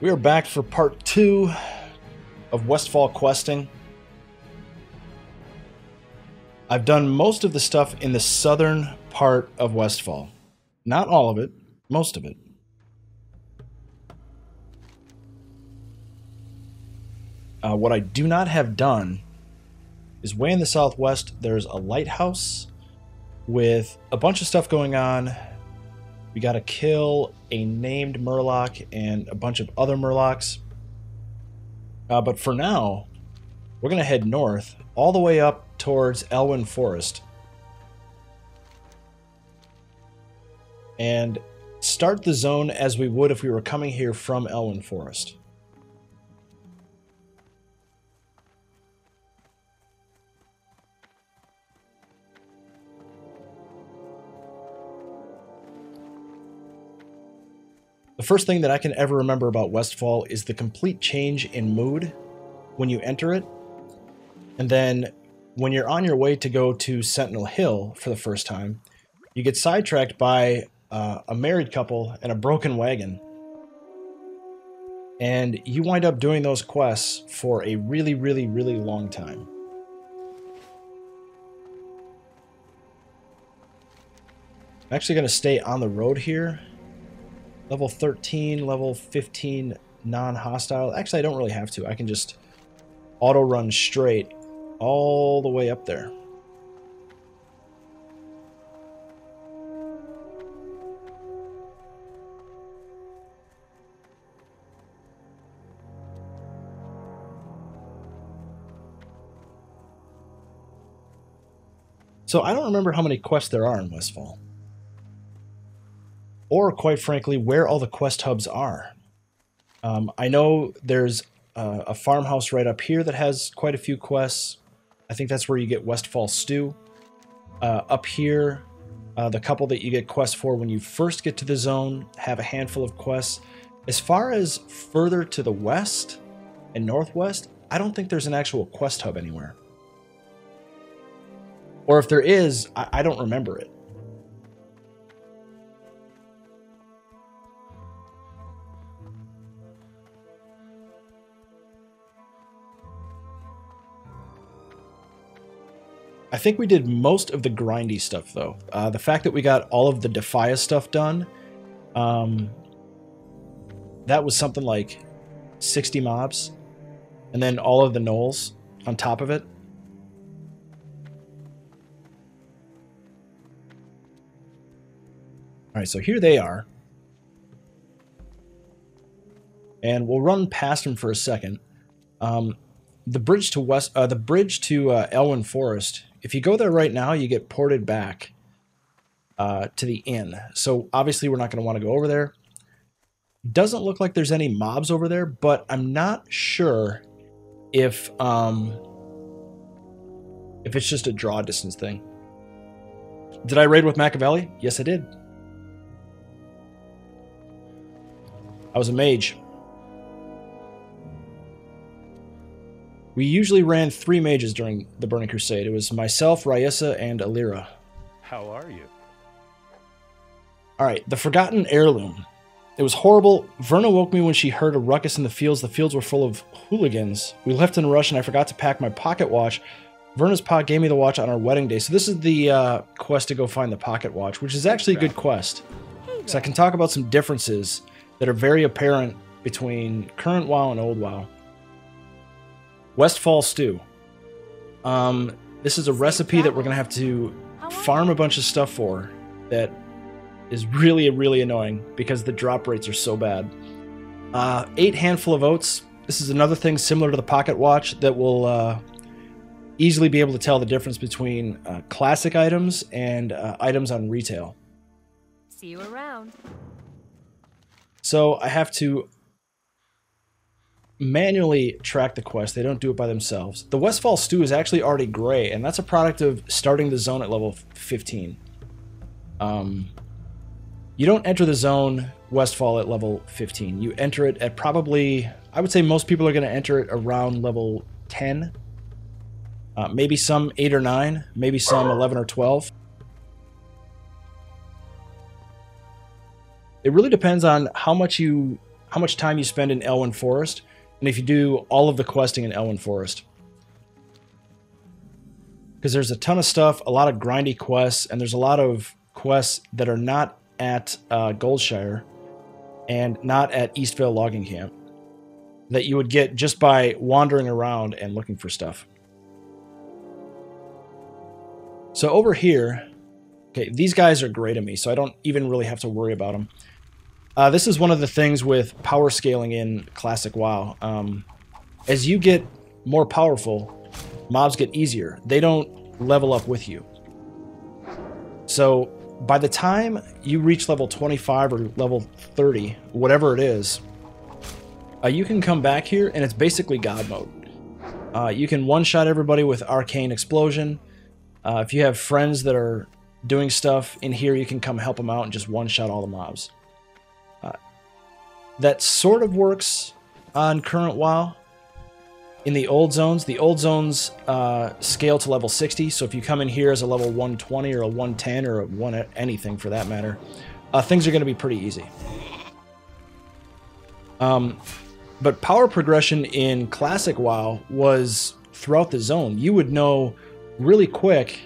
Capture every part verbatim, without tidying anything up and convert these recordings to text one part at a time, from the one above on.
We are back for part two of Westfall questing. I've done most of the stuff in the southern part of Westfall. Not all of it, most of it. Uh, what I do not have done is way in the southwest, there's a lighthouse with a bunch of stuff going on. We got to kill a named Murloc and a bunch of other Murlocs. Uh, but for now, we're going to head north all the way up towards Elwynn Forest. And start the zone as we would if we were coming here from Elwynn Forest. The first thing that I can ever remember about Westfall is the complete change in mood when you enter it. And then when you're on your way to go to Sentinel Hill for the first time, you get sidetracked by uh, a married couple and a broken wagon. And you wind up doing those quests for a really, really, really long time. I'm actually going to stay on the road here. Level thirteen, level fifteen, non-hostile. Actually, I don't really have to. I can just auto-run straight all the way up there. So I don't remember how many quests there are in Westfall. Or, quite frankly, where all the quest hubs are. Um, I know there's uh, a farmhouse right up here that has quite a few quests. I think that's where you get Westfall Stew. Uh, up here, uh, the couple that you get quests for when you first get to the zone have a handful of quests. As far as further to the west and northwest, I don't think there's an actual quest hub anywhere. Or if there is, I, I don't remember it. I think we did most of the grindy stuff, though. Uh, the fact that we got all of the Defias stuff done, um, that was something like sixty mobs, and then all of the gnolls on top of it. All right, so here they are. And we'll run past them for a second. Um, the bridge to West, uh, the bridge to uh, Elwynn Forest. If you go there right now, you get ported back uh, to the inn. So obviously we're not going to want to go over there. Doesn't look like there's any mobs over there, but I'm not sure if um, if it's just a draw distance thing. Did I raid with Machiavelli? Yes, I did. I was a mage. We usually ran three mages during the Burning Crusade. It was myself, Ryessa, and Alira. How are you? All right, the Forgotten Heirloom. It was horrible. Verna woke me when she heard a ruckus in the fields. The fields were full of hooligans. We left in a rush, and I forgot to pack my pocket watch. Verna's pa gave me the watch on our wedding day. So this is the uh, quest to go find the pocket watch, which is actually a good quest. So I can talk about some differences that are very apparent between current WoW and old WoW. Westfall Stew. Um, this is a recipe that we're going to have to farm a bunch of stuff for that is really, really annoying because the drop rates are so bad. Uh, eight handful of oats. This is another thing similar to the pocket watch that will uh, easily be able to tell the difference between uh, classic items and uh, items on retail. See you around. So I have to manually track the quest. They don't do it by themselves. The Westfall Stew is actually already gray, and that's a product of starting the zone at level fifteen. Um, you don't enter the zone Westfall at level fifteen. You enter it at probably, I would say most people are going to enter it around level ten. Uh, maybe some eight or nine, maybe some eleven or twelve. It really depends on how much you how much time you spend in Elwynn Forest, and if you do all of the questing in Elwynn Forest. Because there's a ton of stuff, a lot of grindy quests, and there's a lot of quests that are not at uh, Goldshire and not at Eastvale Logging Camp that you would get just by wandering around and looking for stuff. So over here, okay, these guys are great at me, so I don't even really have to worry about them. Uh, this is one of the things with power scaling in Classic WoW. Um, as you get more powerful, mobs get easier. They don't level up with you. So by the time you reach level twenty-five or level thirty, whatever it is, uh, you can come back here and it's basically God mode. Uh, you can one-shot everybody with Arcane Explosion. Uh, if you have friends that are doing stuff in here, you can come help them out and just one-shot all the mobs. Uh, that sort of works on current WoW. In the old zones, the old zones uh, scale to level sixty, so if you come in here as a level one twenty or a one ten or a one anything for that matter, uh, things are going to be pretty easy. Um, but power progression in Classic WoW was throughout the zone. You would know really quick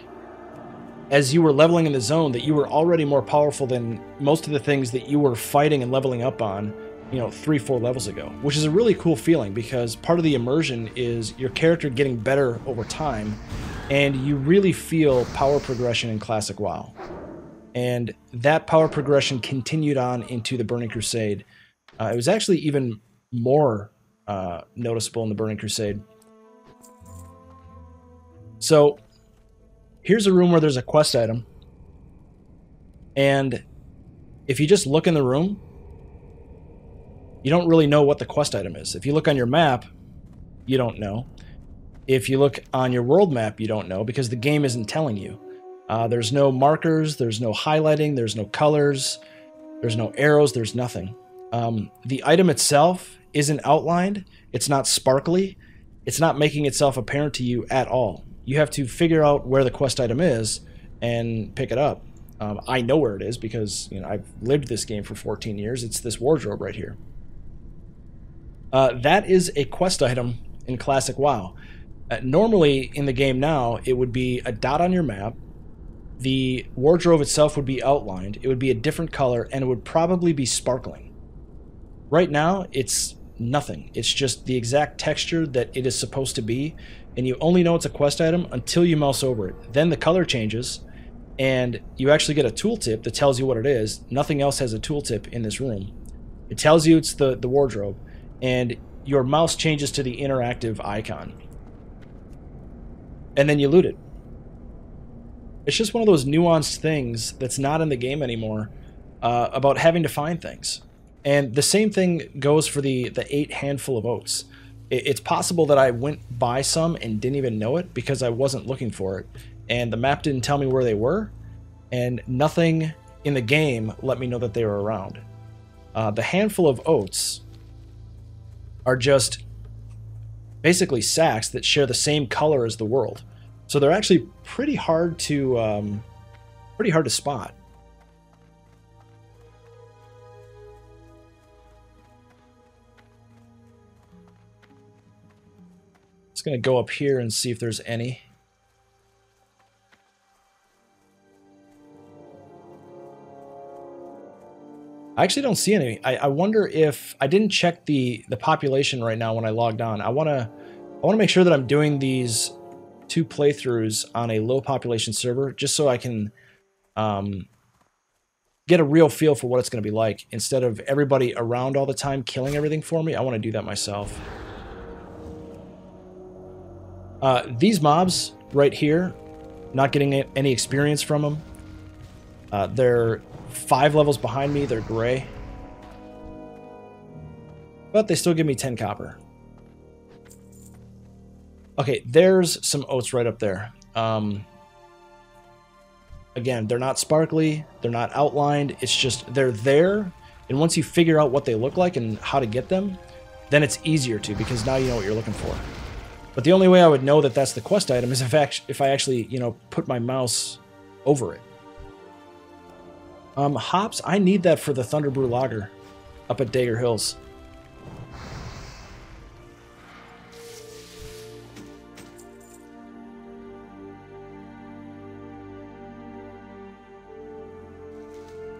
as you were leveling in the zone that you were already more powerful than most of the things that you were fighting and leveling up on, you know, three, four levels ago, which is a really cool feeling because part of the immersion is your character getting better over time, and you really feel power progression in Classic WoW. And that power progression continued on into the Burning Crusade. Uh, it was actually even more uh, noticeable in the Burning Crusade. So here's a room where there's a quest item, and if you just look in the room, you don't really know what the quest item is. If you look on your map, you don't know. If you look on your world map, you don't know because the game isn't telling you. Uh, there's no markers, there's no highlighting, there's no colors, there's no arrows, there's nothing. Um, the item itself isn't outlined, it's not sparkly, it's not making itself apparent to you at all. You have to figure out where the quest item is and pick it up. Um, I know where it is because, you know, I've lived this game for fourteen years. It's this wardrobe right here. Uh, that is a quest item in Classic WoW. Uh, normally in the game now, it would be a dot on your map. The wardrobe itself would be outlined. It would be a different color, and it would probably be sparkling. Right now, it's nothing. It's just the exact texture that it is supposed to be, and you only know it's a quest item until you mouse over it. Then the color changes, and you actually get a tooltip that tells you what it is. Nothing else has a tooltip in this room. It tells you it's the, the wardrobe. And your mouse changes to the interactive icon. And then you loot it. It's just one of those nuanced things that's not in the game anymore uh, about having to find things. And the same thing goes for the, the eight handful of oats. It, it's possible that I went by some and didn't even know it because I wasn't looking for it. And the map didn't tell me where they were. And nothing in the game let me know that they were around. Uh, the handful of oats are just basically sacks that share the same color as the world, so they're actually pretty hard to um, pretty hard to spot. It's gonna go up here and see if there's any. I actually don't see any. I, I wonder if I didn't check the the population right now when I logged on. I wanna I wanna make sure that I'm doing these two playthroughs on a low population server just so I can um, get a real feel for what it's gonna be like instead of everybody around all the time killing everything for me. I want to do that myself. Uh, these mobs right here, not getting any experience from them. Uh, they're five levels behind me, they're gray. But they still give me ten copper. Okay, there's some oats right up there. Um, again, they're not sparkly, they're not outlined, it's just they're there. And once you figure out what they look like and how to get them, then it's easier to because now you know what you're looking for. But the only way I would know that that's the quest item is if, act if I actually, you know, put my mouse over it. Um, hops, I need that for the Thunderbrew Lager up at Dagger Hills.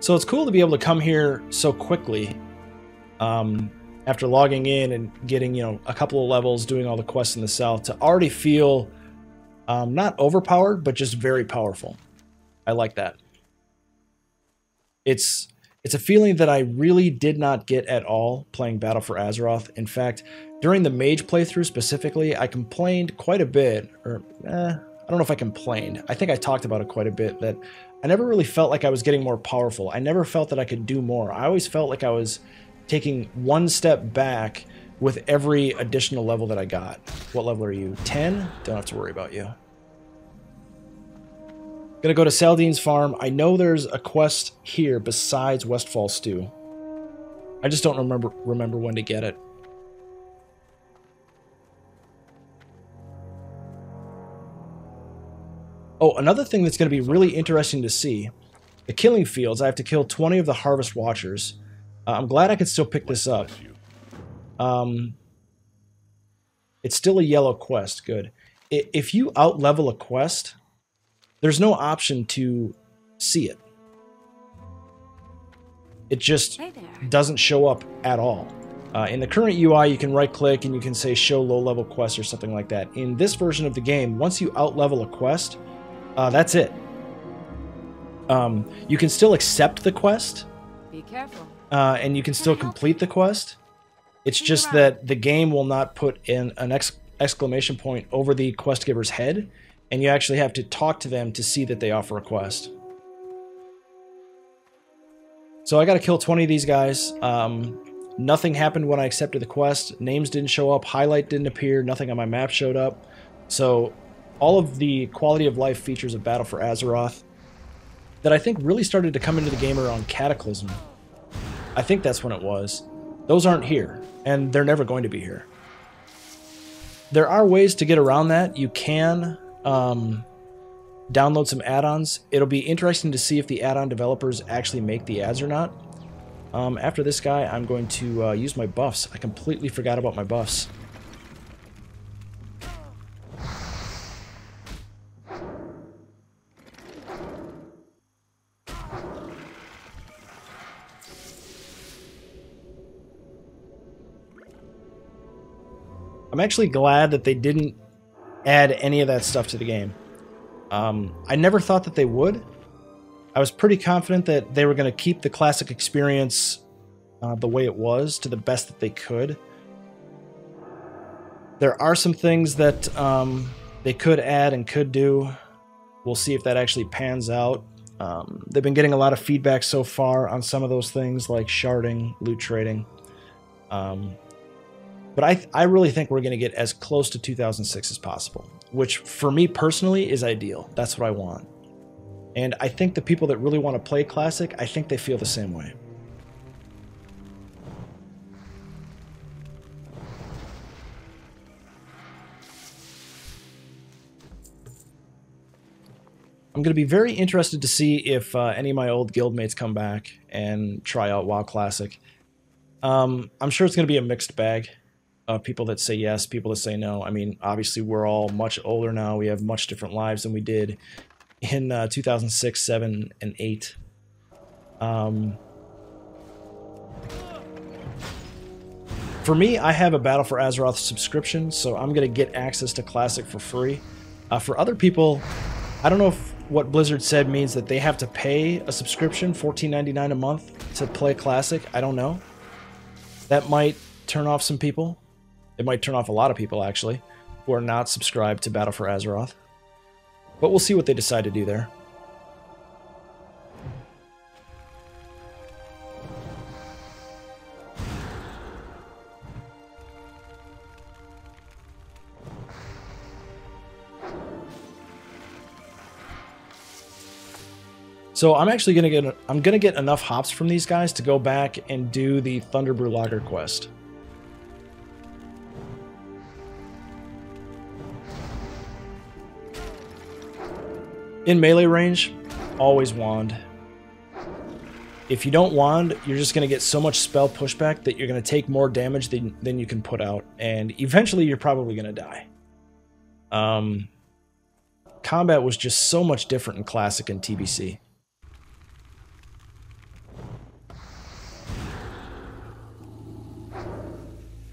So it's cool to be able to come here so quickly um, after logging in and getting, you know, a couple of levels, doing all the quests in the south, to already feel um, not overpowered, but just very powerful. I like that. It's it's a feeling that I really did not get at all playing Battle for Azeroth. In fact, during the Mage playthrough specifically, I complained quite a bit, or eh, I don't know if I complained. I think I talked about it quite a bit, that I never really felt like I was getting more powerful. I never felt that I could do more. I always felt like I was taking one step back with every additional level that I got. What level are you? ten? Don't have to worry about you. Gonna go to Seldane's Farm. I know there's a quest here besides Westfall Stew. I just don't remember remember when to get it. Oh, another thing that's going to be really interesting to see, the killing fields. I have to kill twenty of the Harvest Watchers. Uh, I'm glad I could still pick this up. Um, it's still a yellow quest. Good. If you outlevel a quest, there's no option to see it. It just doesn't show up at all. Uh, in the current U I, you can right-click and you can say show low-level quests or something like that. In this version of the game, once you outlevel a quest, Uh, that's it. Um, you can still accept the quest. Be careful. Uh, and you can still complete the quest. It's just that the game will not put in an ex exclamation point over the quest giver's head, and you actually have to talk to them to see that they offer a quest. So I got to kill twenty of these guys. Um, nothing happened when I accepted the quest. Names didn't show up. Highlight didn't appear. Nothing on my map showed up. So all of the quality of life features of Battle for Azeroth that I think really started to come into the game around Cataclysm. I think that's when it was. Those aren't here, and they're never going to be here. There are ways to get around that. You can um, download some add-ons. It'll be interesting to see if the add-on developers actually make the ads or not. Um, after this guy, I'm going to uh, use my buffs. I completely forgot about my buffs. I'm actually glad that they didn't add any of that stuff to the game. Um, I never thought that they would. I was pretty confident that they were going to keep the classic experience uh, the way it was to the best that they could. There are some things that um, they could add and could do. We'll see if that actually pans out. Um, they've been getting a lot of feedback so far on some of those things like sharding, loot trading. Um, But I, I really think we're going to get as close to two thousand six as possible, which for me personally is ideal. That's what I want. And I think the people that really want to play Classic, I think they feel the same way. I'm going to be very interested to see if uh, any of my old guildmates come back and try out WoW Classic. Um, I'm sure it's going to be a mixed bag. Uh, people that say yes, people that say no. I mean, obviously we're all much older now. We have much different lives than we did in uh, two thousand six, seven, and eight. Um, for me, I have a Battle for Azeroth subscription, so I'm going to get access to Classic for free. Uh, for other people, I don't know if what Blizzard said means that they have to pay a subscription, fourteen ninety-nine a month, to play Classic. I don't know. That might turn off some people. It might turn off a lot of people, actually, who are not subscribed to Battle for Azeroth. But we'll see what they decide to do there. So I'm actually gonna get I'm gonna get enough hops from these guys to go back and do the Thunderbrew Lager quest. In melee range, always wand. If you don't wand, you're just going to get so much spell pushback that you're going to take more damage than, than you can put out. And eventually you're probably going to die. Um, combat was just so much different in Classic and T B C.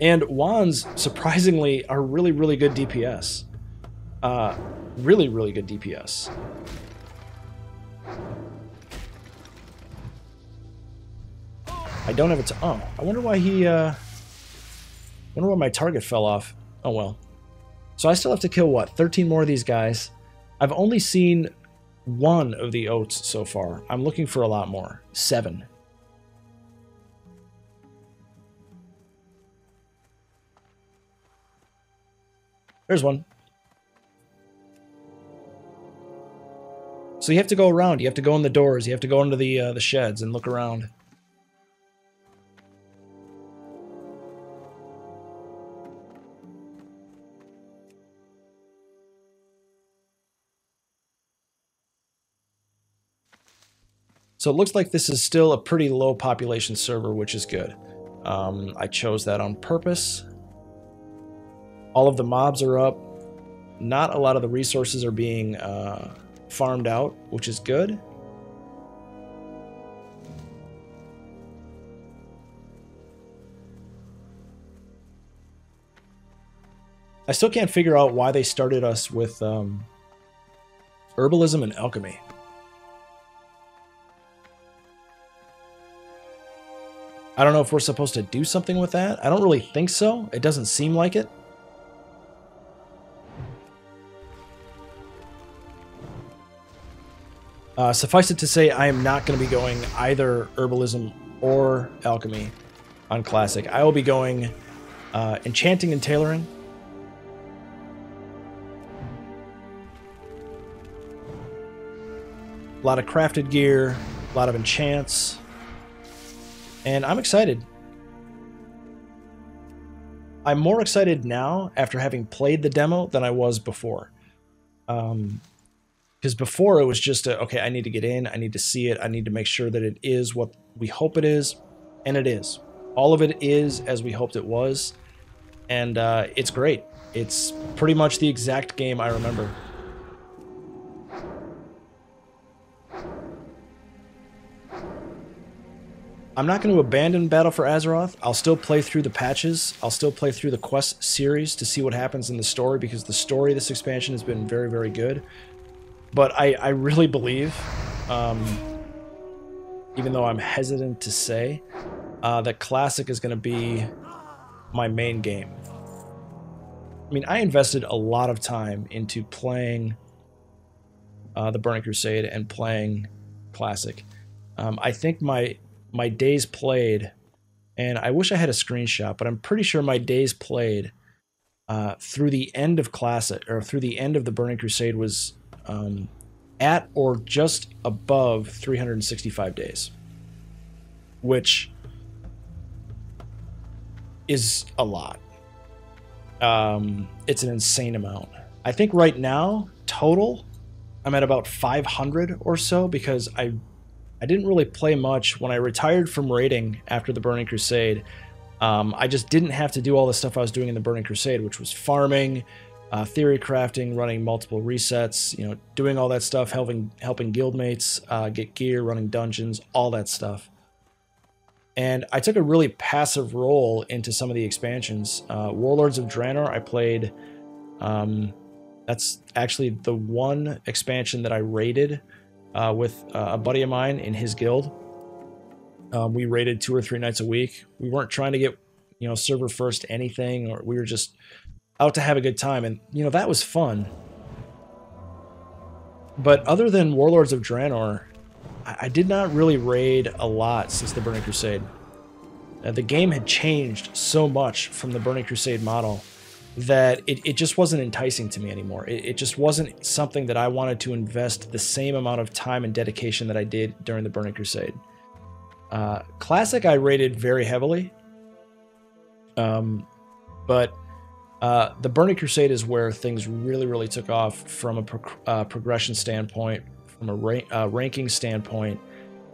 And wands, surprisingly, are really, really good D P S. Uh, really, really good D P S. I don't have it to... Oh, I wonder why he... Uh, wonder why my target fell off. Oh, well. So I still have to kill, what, thirteen more of these guys? I've only seen one of the oats so far. I'm looking for a lot more. Seven. There's one. So you have to go around. You have to go in the doors. You have to go into the, uh, the sheds and look around. So it looks like this is still a pretty low population server, which is good. Um, I chose that on purpose. All of the mobs are up. Not a lot of the resources are being uh, farmed out, which is good. I still can't figure out why they started us with um, herbalism and alchemy. I don't know if we're supposed to do something with that. I don't really think so. It doesn't seem like it. Uh, suffice it to say, I am not going to be going either herbalism or alchemy on Classic. I will be going uh, enchanting and tailoring. A lot of crafted gear, a lot of enchants. And I'm excited. I'm more excited now after having played the demo than I was before. Um, because before it was just, a, okay, I need to get in, I need to see it, I need to make sure that it is what we hope it is, and it is. All of it is as we hoped it was, and uh, it's great. It's pretty much the exact game I remember. I'm not going to abandon Battle for Azeroth. I'll still play through the patches. I'll still play through the quest series to see what happens in the story, because the story of this expansion has been very, very good. But I, I really believe, um, even though I'm hesitant to say, uh, that Classic is going to be my main game. I mean, I invested a lot of time into playing uh, the Burning Crusade and playing Classic. Um, I think my... my days played, and I wish I had a screenshot, but I'm pretty sure my days played uh, through the end of Classic, or through the end of the Burning Crusade, was um, at or just above three hundred sixty-five days, which is a lot. Um, it's an insane amount. I think right now, total, I'm at about five hundred or so, because I I didn't really play much. When I retired from raiding after the Burning Crusade, um, I just didn't have to do all the stuff I was doing in the Burning Crusade, which was farming, uh, theory crafting, running multiple resets, you know, doing all that stuff, helping helping guildmates uh, get gear, running dungeons, all that stuff. And I took a really passive role into some of the expansions. Uh, Warlords of Draenor, I played. Um, that's actually the one expansion that I raided. Uh, with uh, a buddy of mine in his guild. Um, we raided two or three nights a week. We weren't trying to get, you know, server first anything, or we were just out to have a good time. And, you know, that was fun. But other than Warlords of Draenor, I, I did not really raid a lot since the Burning Crusade. Uh, the game had changed so much from the Burning Crusade model that it, it just wasn't enticing to me anymore. It, it just wasn't something that I wanted to invest the same amount of time and dedication that I did during the Burning Crusade. Uh, Classic I rated very heavily, um, but uh, the Burning Crusade is where things really, really took off from a pro uh, progression standpoint, from a ra uh, ranking standpoint,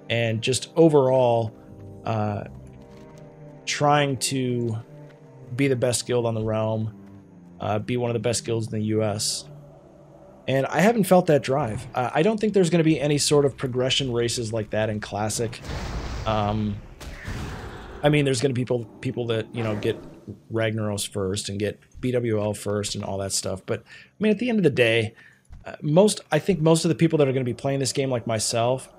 and just overall uh, trying to be the best guild on the realm. Uh, be one of the best guilds in the U S. And I haven't felt that drive. Uh, I don't think there's going to be any sort of progression races like that in Classic. Um, I mean, there's going to be people, people that, you know, get Ragnaros first and get B W L first and all that stuff. But I mean, at the end of the day, uh, most I think most of the people that are going to be playing this game, like myself,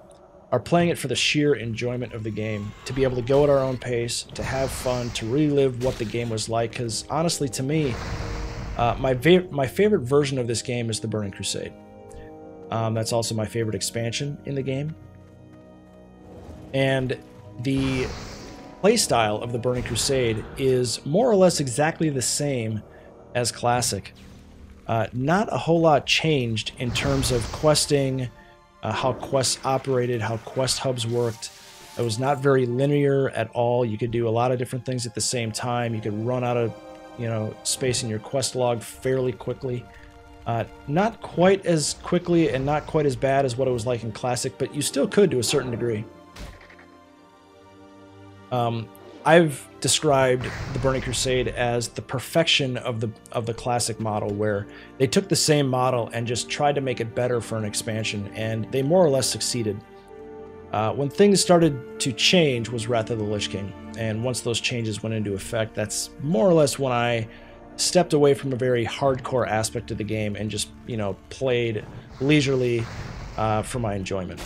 are playing it for the sheer enjoyment of the game, to be able to go at our own pace, to have fun, to relive what the game was like. Because honestly, to me, uh, my my favorite version of this game is the Burning Crusade. Um, that's also my favorite expansion in the game. And the playstyle of the Burning Crusade is more or less exactly the same as Classic. Uh, not a whole lot changed in terms of questing, uh, how quests operated, how quest hubs worked. It was not very linear at all. You could do a lot of different things at the same time. You could run out of, you know, space in your quest log fairly quickly. Uh, not quite as quickly and not quite as bad as what it was like in Classic, but you still could to a certain degree. Um, I've described the Burning Crusade as the perfection of the of the Classic model, where they took the same model and just tried to make it better for an expansion, and they more or less succeeded. Uh, when things started to change was Wrath of the Lich King, and once those changes went into effect, that's more or less when I stepped away from a very hardcore aspect of the game and just, you know, played leisurely uh, for my enjoyment.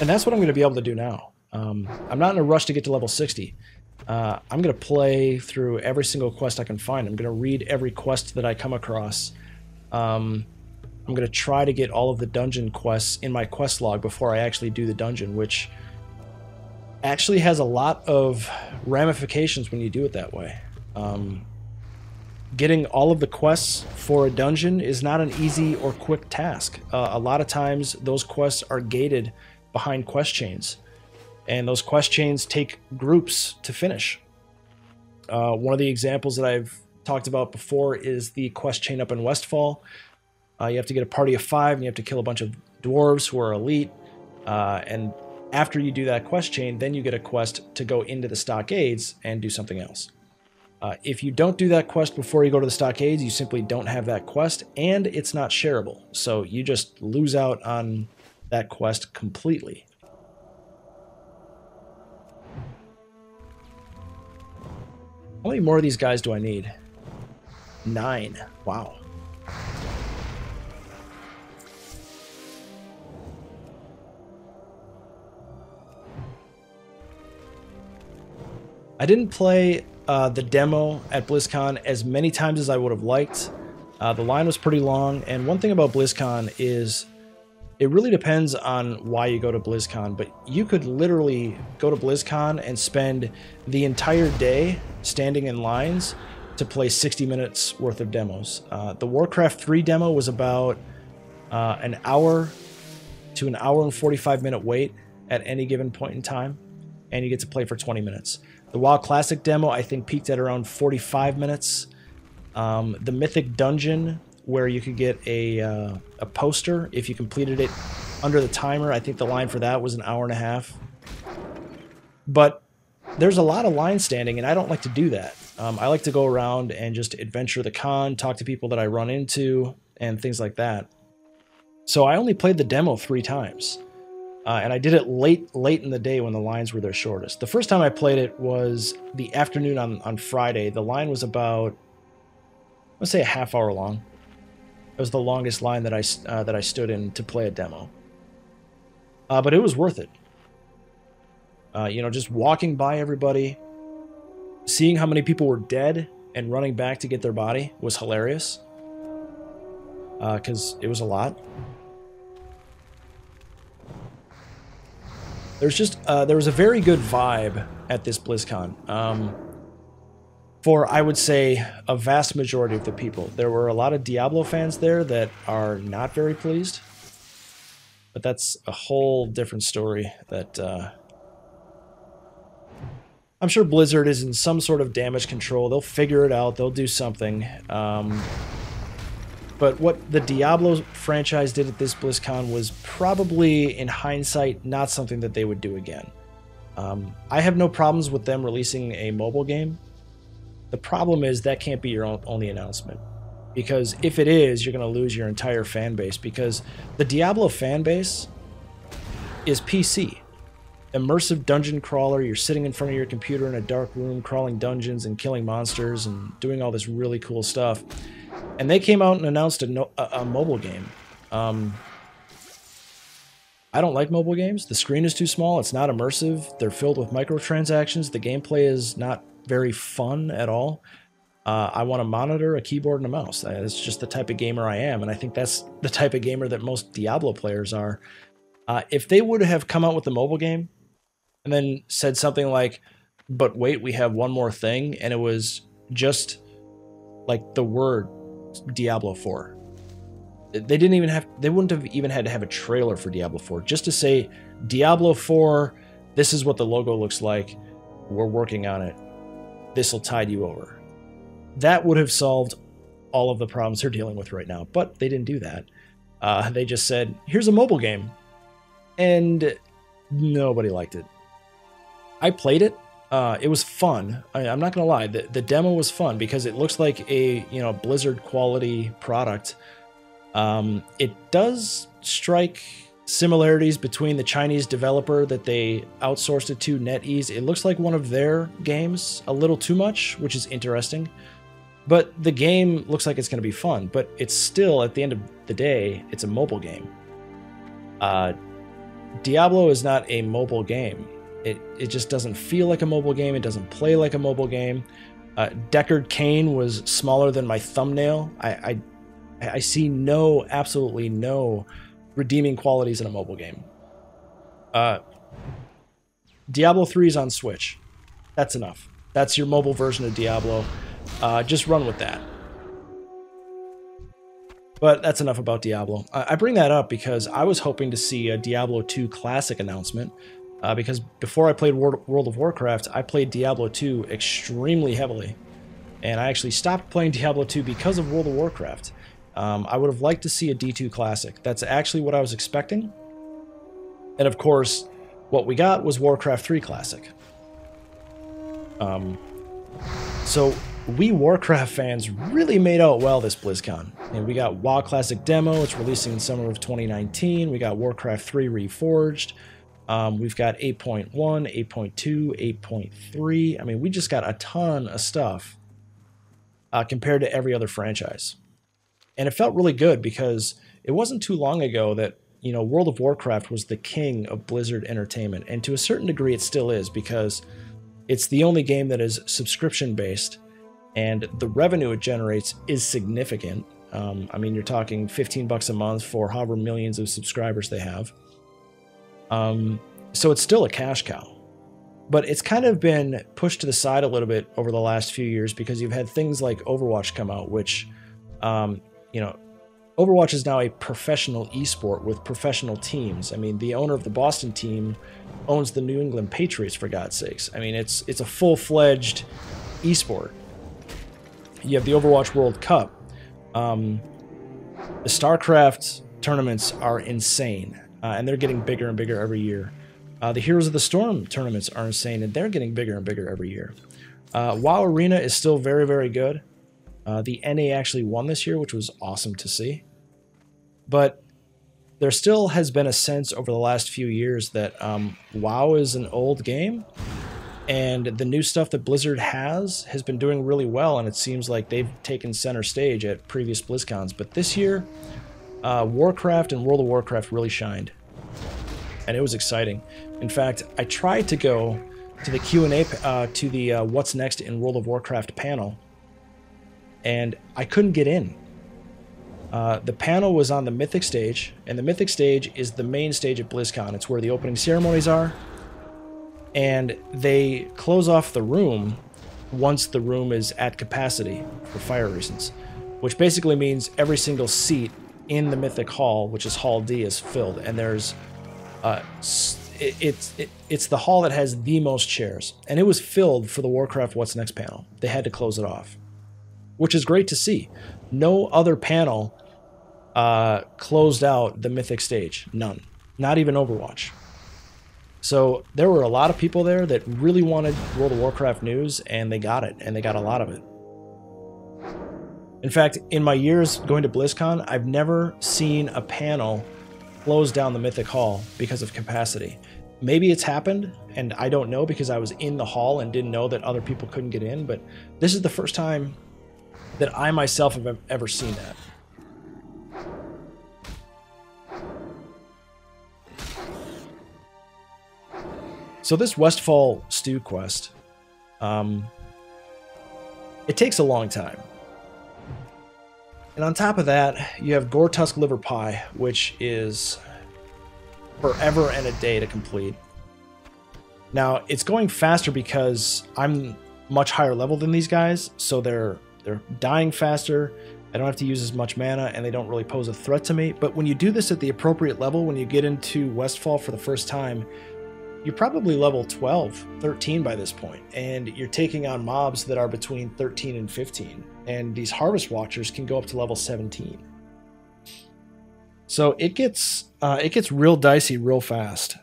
And that's what I'm going to be able to do now. Um, I'm not in a rush to get to level sixty. Uh, I'm going to play through every single quest I can find. I'm going to read every quest that I come across. Um, I'm going to try to get all of the dungeon quests in my quest log before I actually do the dungeon, which actually has a lot of ramifications when you do it that way. Um, getting all of the quests for a dungeon is not an easy or quick task. Uh, a lot of times those quests are gated behind quest chains. And those quest chains take groups to finish. Uh, one of the examples that I've talked about before is the quest chain up in Westfall. Uh, you have to get a party of five, and you have to kill a bunch of dwarves who are elite. Uh, and after you do that quest chain, then you get a quest to go into the stockades and do something else. Uh, if you don't do that quest before you go to the stockades, you simply don't have that quest, and it's not shareable. So you just lose out on that quest completely. How many more of these guys do I need? Nine. Wow. I didn't play uh, the demo at BlizzCon as many times as I would have liked. Uh, the line was pretty long, and one thing about BlizzCon is it really depends on why you go to BlizzCon, but you could literally go to BlizzCon and spend the entire day standing in lines to play sixty minutes worth of demos. Uh, the Warcraft three demo was about uh, an hour to an hour and forty-five minute wait at any given point in time, and you get to play for twenty minutes. The WoW Classic demo, I think, peaked at around forty-five minutes. Um, the Mythic Dungeon, where you could get a, uh, a poster if you completed it under the timer. I think the line for that was an hour and a half. But there's a lot of line standing, and I don't like to do that. Um, I like to go around and just adventure the con, talk to people that I run into, and things like that. So I only played the demo three times. Uh, and I did it late, late in the day when the lines were their shortest. The first time I played it was the afternoon on, on Friday. The line was about, let's say, a half hour long. It was the longest line that I uh, that I stood in to play a demo, uh, but it was worth it. Uh, you know, just walking by everybody, seeing how many people were dead and running back to get their body was hilarious, because uh, it was a lot. There's just uh, there was a very good vibe at this BlizzCon. Um, For, I would say, a vast majority of the people. There were a lot of Diablo fans there that are not very pleased. But that's a whole different story that... Uh, I'm sure Blizzard is in some sort of damage control. They'll figure it out. They'll do something. Um, but what the Diablo franchise did at this BlizzCon was probably, in hindsight, not something that they would do again. Um, I have no problems with them releasing a mobile game. The problem is that can't be your only announcement, because if it is, you're going to lose your entire fan base, because the Diablo fan base is P C. immersive dungeon crawler. You're sitting in front of your computer in a dark room, crawling dungeons and killing monsters and doing all this really cool stuff. And they came out and announced a, no, a, a mobile game. Um, I don't like mobile games. The screen is too small. It's not immersive. They're filled with microtransactions. The gameplay is not very fun at all. Uh, I want a monitor, a keyboard, and a mouse. That's just the type of gamer I am, and I think that's the type of gamer that most Diablo players are. Uh, if they would have come out with a mobile game and then said something like, but wait, we have one more thing, and it was just like the word Diablo four. They didn't even have, they wouldn't have even had to have a trailer for Diablo four, just to say Diablo four, this is what the logo looks like, we're working on it, this'll tide you over. That would have solved all of the problems they're dealing with right now, but they didn't do that. Uh, they just said, here's a mobile game, and nobody liked it. I played it. Uh, it was fun. I, I'm not gonna lie, the, the demo was fun because it looks like a, you know, Blizzard quality product. Um, it does strike similarities between the Chinese developer that they outsourced it to, NetEase. It looks like one of their games a little too much, which is interesting. But the game looks like it's going to be fun. But it's still, at the end of the day, it's a mobile game. Uh, Diablo is not a mobile game. It, it just doesn't feel like a mobile game. It doesn't play like a mobile game. Uh, Deckard Cain was smaller than my thumbnail. I... I I see no, absolutely no redeeming qualities in a mobile game. Uh, Diablo three is on Switch. That's enough. That's your mobile version of Diablo. Uh, just run with that. But that's enough about Diablo. I, I bring that up because I was hoping to see a Diablo two classic announcement. Uh, because before I played War- World of Warcraft, I played Diablo two extremely heavily. And I actually stopped playing Diablo two because of World of Warcraft. Um, I would have liked to see a D two classic. That's actually what I was expecting. And of course, what we got was Warcraft three classic. Um, so we Warcraft fans really made out well this BlizzCon. And we got WoW Classic Demo. It's releasing in summer of twenty nineteen. We got Warcraft three Reforged. Um, we've got eight point one, eight point two, eight point three. I mean, we just got a ton of stuff uh, compared to every other franchise. And it felt really good because it wasn't too long ago that, you know, World of Warcraft was the king of Blizzard Entertainment. And to a certain degree, it still is, because it's the only game that is subscription-based and the revenue it generates is significant. Um, I mean, you're talking fifteen bucks a month for however millions of subscribers they have. Um, so it's still a cash cow. But it's kind of been pushed to the side a little bit over the last few years because you've had things like Overwatch come out, which... Um, You know, Overwatch is now a professional esport with professional teams. I mean, the owner of the Boston team owns the New England Patriots, for God's sakes. I mean, it's it's a full-fledged esport. You have the Overwatch World Cup. Um, the StarCraft tournaments are insane, uh, and they're getting bigger and bigger every year. Uh, the Heroes of the Storm tournaments are insane, and they're getting bigger and bigger every year. Uh, WoW Arena is still very, very good. Uh, the N A actually won this year, which was awesome to see. But there still has been a sense over the last few years that um, WoW is an old game. And the new stuff that Blizzard has has been doing really well. And it seems like they've taken center stage at previous BlizzCons. But this year, uh, Warcraft and World of Warcraft really shined. And it was exciting. In fact, I tried to go to the Q and A, uh, to the uh, What's Next in World of Warcraft panel. And I couldn't get in. Uh, the panel was on the Mythic stage, and the Mythic stage is the main stage at BlizzCon. It's where the opening ceremonies are, and they close off the room once the room is at capacity for fire reasons, which basically means every single seat in the Mythic Hall, which is Hall D, is filled. And there's, uh, it, it, it, it's the hall that has the most chairs, and it was filled for the Warcraft What's Next panel. They had to close it off, which is great to see. No other panel uh, closed out the Mythic stage. None. Not even Overwatch. So there were a lot of people there that really wanted World of Warcraft news, and they got it, and they got a lot of it. In fact, in my years going to BlizzCon, I've never seen a panel close down the Mythic Hall because of capacity. Maybe it's happened, and I don't know because I was in the hall and didn't know that other people couldn't get in, but this is the first time that I myself have ever seen that. So this Westfall Stew quest, um, it takes a long time. And on top of that, you have Gortusk Liver Pie, which is forever and a day to complete. Now, it's going faster because I'm much higher level than these guys, so they're they're dying faster. I don't have to use as much mana, and they don't really pose a threat to me. But when you do this at the appropriate level, when you get into Westfall for the first time, you're probably level twelve, thirteen by this point, and you're taking on mobs that are between thirteen and fifteen, and these Harvest Watchers can go up to level seventeen. So it gets uh, it gets real dicey real fast.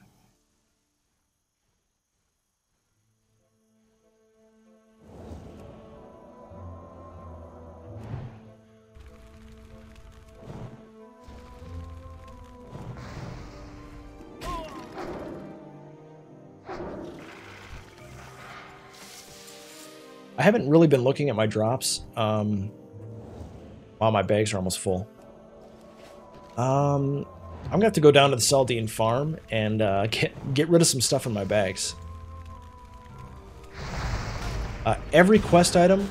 I haven't really been looking at my drops. Um, wow, my bags are almost full. Um, I'm gonna have to go down to the Seldane's Farm and uh, get get rid of some stuff in my bags. Uh, every quest item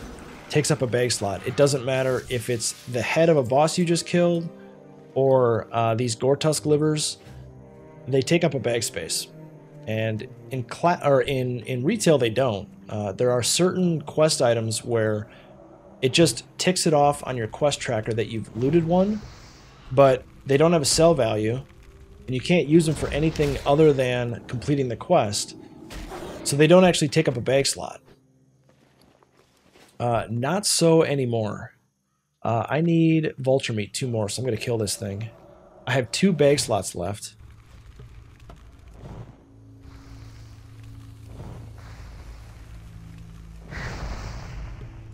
takes up a bag slot. It doesn't matter if it's the head of a boss you just killed or uh, these Gortusk livers; they take up a bag space. And in cla or in in retail, they don't. Uh, there are certain quest items where it just ticks it off on your quest tracker that you've looted one, but they don't have a sell value, and you can't use them for anything other than completing the quest, so they don't actually take up a bag slot. Uh, not so anymore. Uh, I need vulture meat, two more, so I'm going to kill this thing. I have two bag slots left.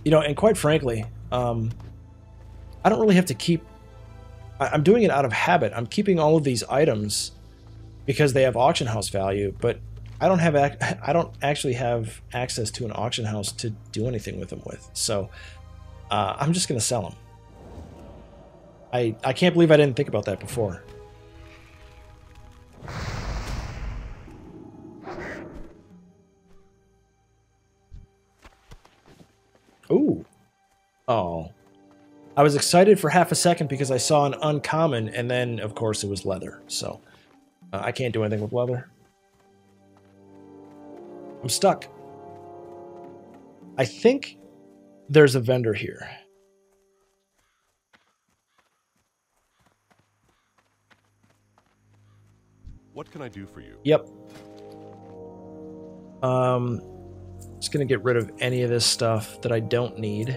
You know, and quite frankly, um, I don't really have to keep... I, I'm doing it out of habit. I'm keeping all of these items because they have auction house value, but I don't have ac I don't actually have access to an auction house to do anything with them with. So uh, I'm just going to sell them. I, I can't believe I didn't think about that before. Ooh. Oh. I was excited for half a second because I saw an uncommon, and then, of course, it was leather. So, uh, I can't do anything with leather. I'm stuck. I think there's a vendor here. What can I do for you? Yep. Um... Just gonna get rid of any of this stuff that I don't need.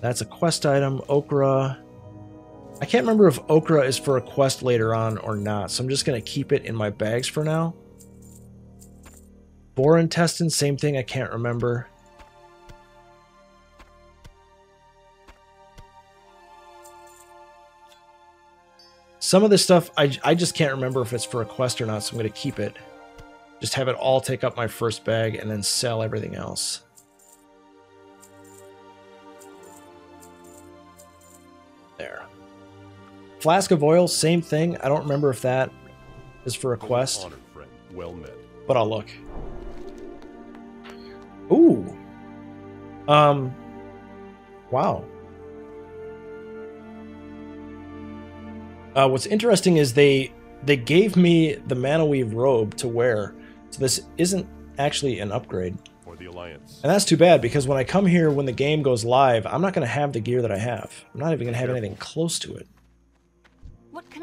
That's a quest item, okra. I can't remember if okra is for a quest later on or not, so I'm just gonna keep it in my bags for now. Boar intestine, same thing, I can't remember. Some of this stuff, I, I just can't remember if it's for a quest or not, so I'm gonna keep it. Just have it all take up my first bag and then sell everything else. There. Flask of oil, same thing. I don't remember if that is for a quest. Honor, friend. Well met. But I'll look. Ooh. Um. Wow. Uh, what's interesting is they they gave me the Manaweave robe to wear. So this isn't actually an upgrade. Or the Alliance. And that's too bad, because when I come here, when the game goes live, I'm not going to have the gear that I have. I'm not even going to have anything close to it. What can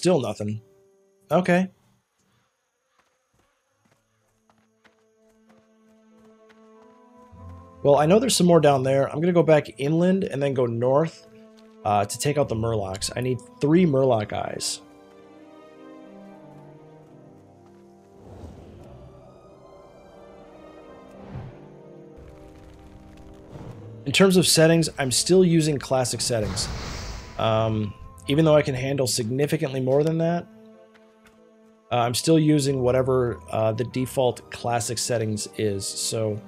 Still nothing. Okay. Well, I know there's some more down there. I'm going to go back inland and then go north uh, to take out the Murlocs. I need three Murloc eyes. In terms of settings, I'm still using classic settings. Um, even though I can handle significantly more than that, uh, I'm still using whatever uh, the default classic settings is. So,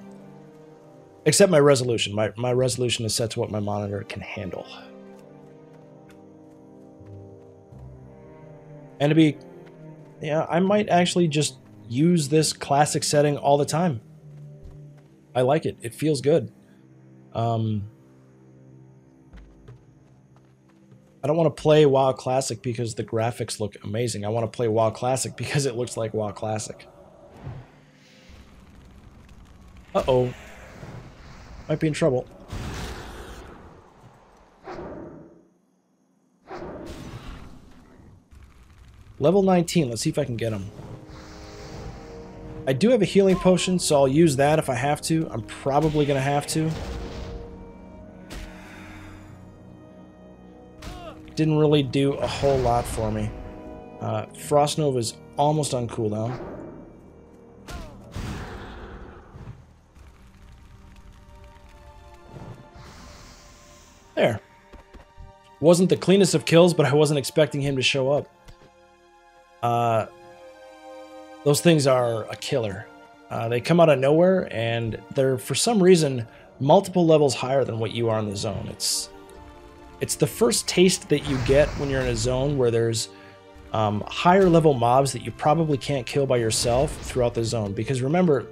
except my resolution. My, my resolution is set to what my monitor can handle. And to be... yeah, I might actually just use this classic setting all the time. I like it. It feels good. Um, I don't want to play WoW Classic because the graphics look amazing. I want to play WoW Classic because it looks like WoW Classic. Uh-oh. Might be in trouble. Level nineteen. Let's see if I can get him. I do have a healing potion, so I'll use that if I have to. I'm probably going to have to. Didn't really do a whole lot for me. Uh, Frostnova's almost on cooldown. There. Wasn't the cleanest of kills, but I wasn't expecting him to show up. Uh, those things are a killer. Uh, they come out of nowhere, and they're, for some reason, multiple levels higher than what you are in the zone. It's... It's the first taste that you get when you're in a zone where there's um, higher level mobs that you probably can't kill by yourself throughout the zone. Because remember,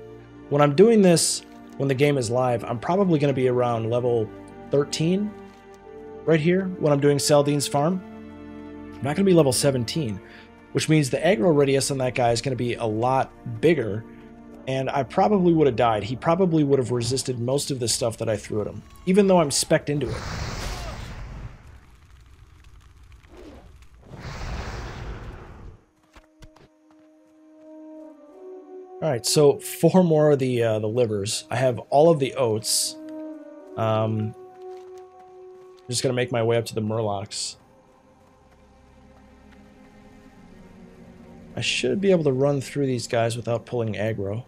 when I'm doing this, when the game is live, I'm probably going to be around level thirteen right here when I'm doing Seldane's Farm. I'm not going to be level seventeen, which means the aggro radius on that guy is going to be a lot bigger. And I probably would have died. He probably would have resisted most of the stuff that I threw at him, even though I'm spec'd into it. All right, so four more of the uh, the livers. I have all of the oats. Um, I'm just gonna make my way up to the Murlocs. I should be able to run through these guys without pulling aggro.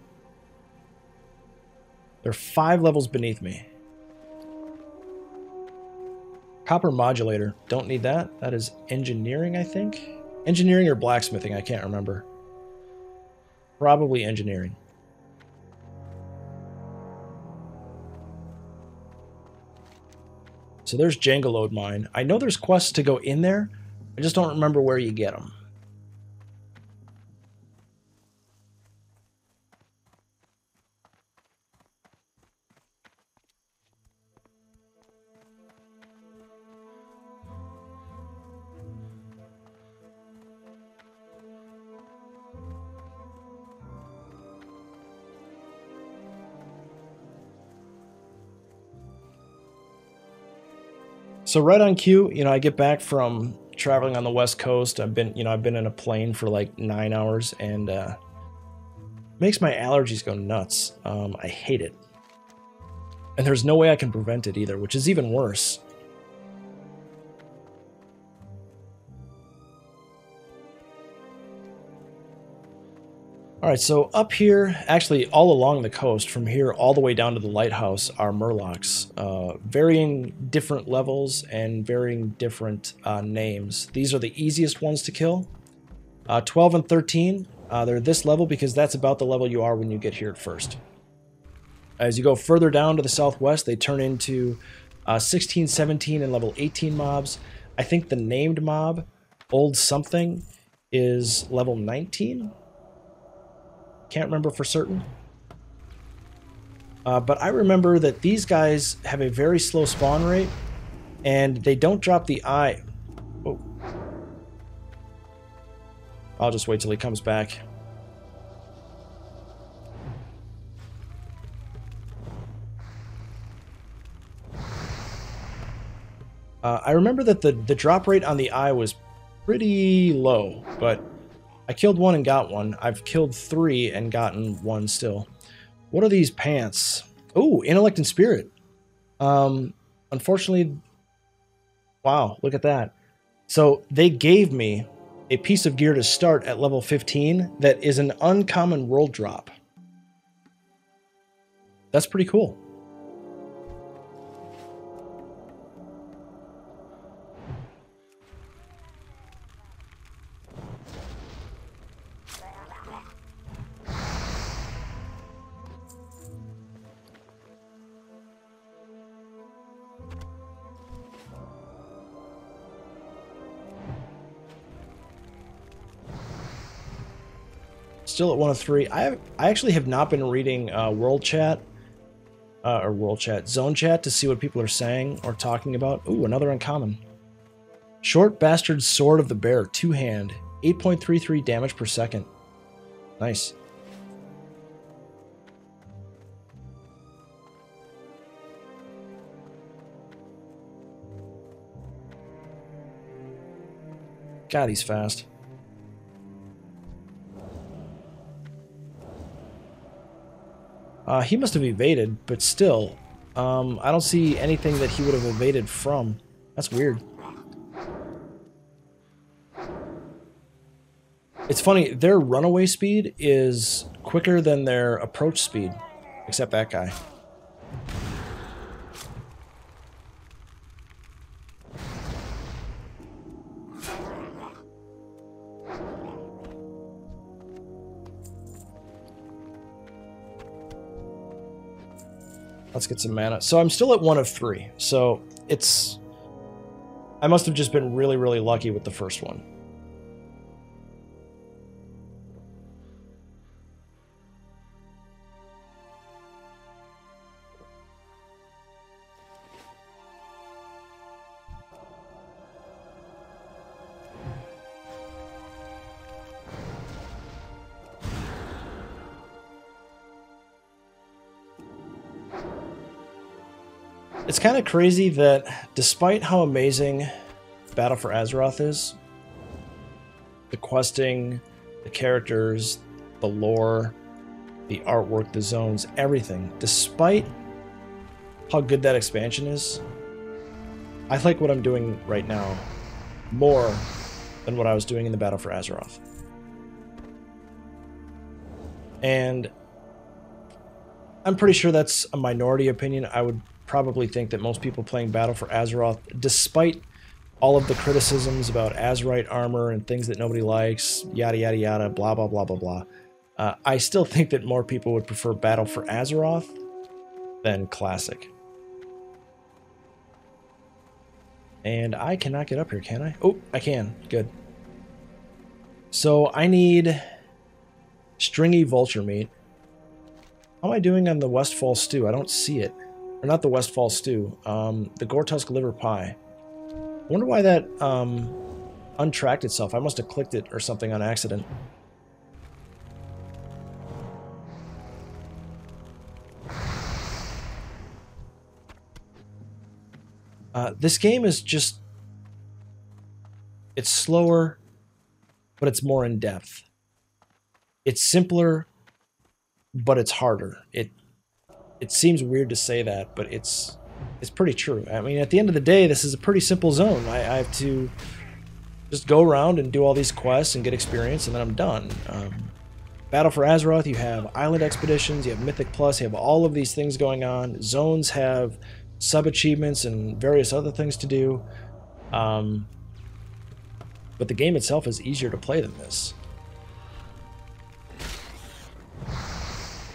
They're five levels beneath me. Copper modulator. Don't need that. That is engineering, I think. Engineering or blacksmithing, I can't remember. Probably engineering. So there's Jangolode mine. I know there's quests to go in there. I just don't remember where you get them. So right on cue, you know, I get back from traveling on the West Coast. I've been, you know, I've been in a plane for like nine hours, and uh, makes my allergies go nuts. Um, I hate it, and there's no way I can prevent it either, which is even worse. All right, so up here, actually all along the coast, from here all the way down to the lighthouse, are Murlocs. Uh, varying different levels and varying different uh, names. These are the easiest ones to kill. Uh, twelve and thirteen, uh, they're this level because that's about the level you are when you get here at first. As you go further down to the southwest, they turn into uh, sixteen, seventeen, and level eighteen mobs. I think the named mob, Old Something, is level nineteen? Can't remember for certain, uh, but I remember that these guys have a very slow spawn rate, and they don't drop the eye. Oh. I'll just wait till he comes back. Uh, I remember that the the drop rate on the eye was pretty low, but I killed one and got one. I've killed three and gotten one still. What are these pants? Oh, intellect and spirit. Um, unfortunately, wow, look at that. So they gave me a piece of gear to start at level fifteen that is an uncommon world drop. That's pretty cool. Still at one oh three. I have, I actually have not been reading uh, world chat uh, or world chat zone chat to see what people are saying or talking about. Ooh, another uncommon. Short bastard sword of the bear, two hand, eight point three three damage per second. Nice. God, he's fast. Uh, he must have evaded, but still, um, I don't see anything that he would have evaded from. That's weird. It's funny, their runaway speed is quicker than their approach speed, except that guy. Let's get some mana. So I'm still at one of three. So it's... I must have just been really, really lucky with the first one. It's kind of crazy that despite how amazing Battle for Azeroth is, the questing, the characters, the lore, the artwork, the zones, everything, despite how good that expansion is, I like what I'm doing right now more than what I was doing in the Battle for Azeroth. And I'm pretty sure that's a minority opinion. I would probably think that most people playing Battle for Azeroth, despite all of the criticisms about Azerite armor and things that nobody likes, yada yada yada, blah blah blah blah blah, uh, I still think that more people would prefer Battle for Azeroth than Classic. And I cannot get up here, can I? Oh, I can. Good. So I need stringy vulture meat. How am I doing on the Westfall stew? I don't see it. Or not the Westfall stew, um, the Gortusk liver pie. I wonder why that um, untracked itself. I must have clicked it or something on accident. Uh, this game is just... It's slower, but it's more in depth. It's simpler, but it's harder. It... It seems weird to say that, but it's it's pretty true. I mean, at the end of the day, this is a pretty simple zone. I, I have to just go around and do all these quests and get experience, and then I'm done. Um, Battle for Azeroth, you have island expeditions, you have Mythic Plus, you have all of these things going on. Zones have sub-achievements and various other things to do. Um, but the game itself is easier to play than this.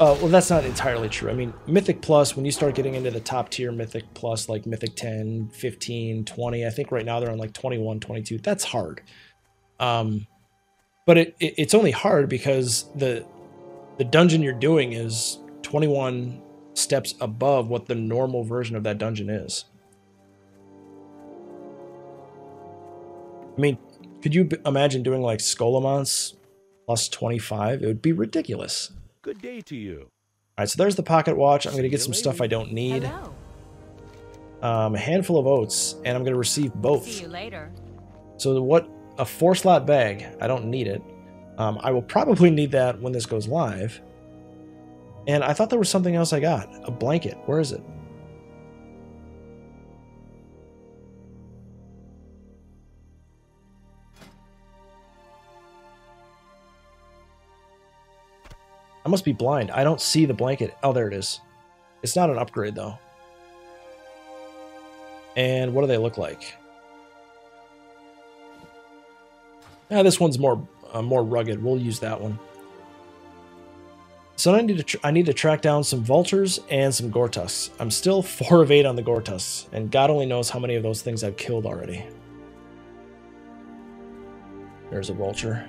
Oh, well, that's not entirely true. I mean, Mythic Plus, when you start getting into the top tier Mythic Plus, like Mythic ten, fifteen, twenty, I think right now they're on like twenty-one, twenty-two, that's hard. Um, but it, it it's only hard because the, the dungeon you're doing is twenty-one steps above what the normal version of that dungeon is. I mean, could you imagine doing like Scholomance plus twenty-five? It would be ridiculous. Good day to you. All right, so there's the pocket watch. I'm going to get some stuff I don't need. Um, a handful of oats, and I'm going to receive both. See you later. So what a four slot bag. I don't need it. Um, I will probably need that when this goes live. And I thought there was something else I got. A blanket. Where is it? I must be blind. I don't see the blanket. Oh, there it is. It's not an upgrade, though. And what do they look like? Now, this one's more uh, more rugged. We'll use that one. So I need to tr I need to track down some vultures and some Gortusks. I'm still four of eight on the Gortusks, and God only knows how many of those things I've killed already. There's a vulture.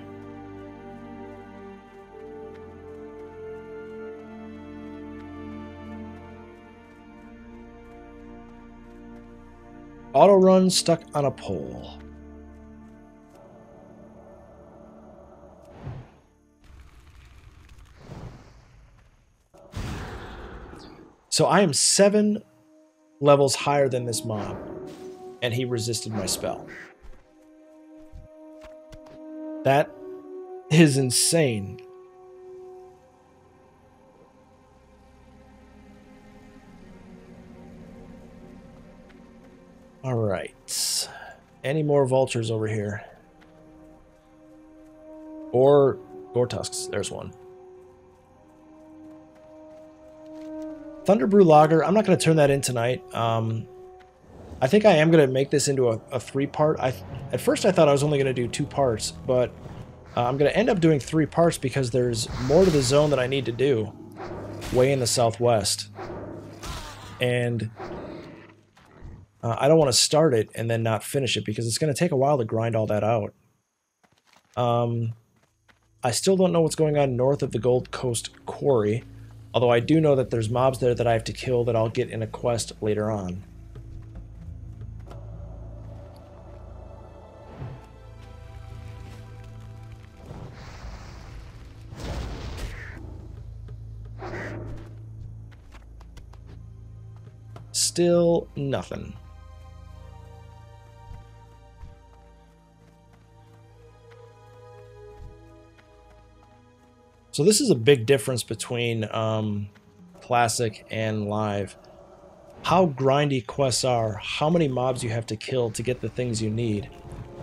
Auto run stuck on a pole. So I am seven levels higher than this mob, and he resisted my spell. That is insane. All right. Any more vultures over here? Or Gortusks. There's one. Thunderbrew Lager, I'm not going to turn that in tonight. Um, I think I am going to make this into a, a three-part. I At first I thought I was only going to do two parts, but uh, I'm going to end up doing three parts because there's more to the zone that I need to do way in the southwest. And uh, I don't want to start it and then not finish it because it's going to take a while to grind all that out. Um, I still don't know what's going on north of the Gold Coast Quarry. Although I do know that there's mobs there that I have to kill that I'll get in a quest later on. Still nothing. So this is a big difference between um, Classic and Live. How grindy quests are, how many mobs you have to kill to get the things you need.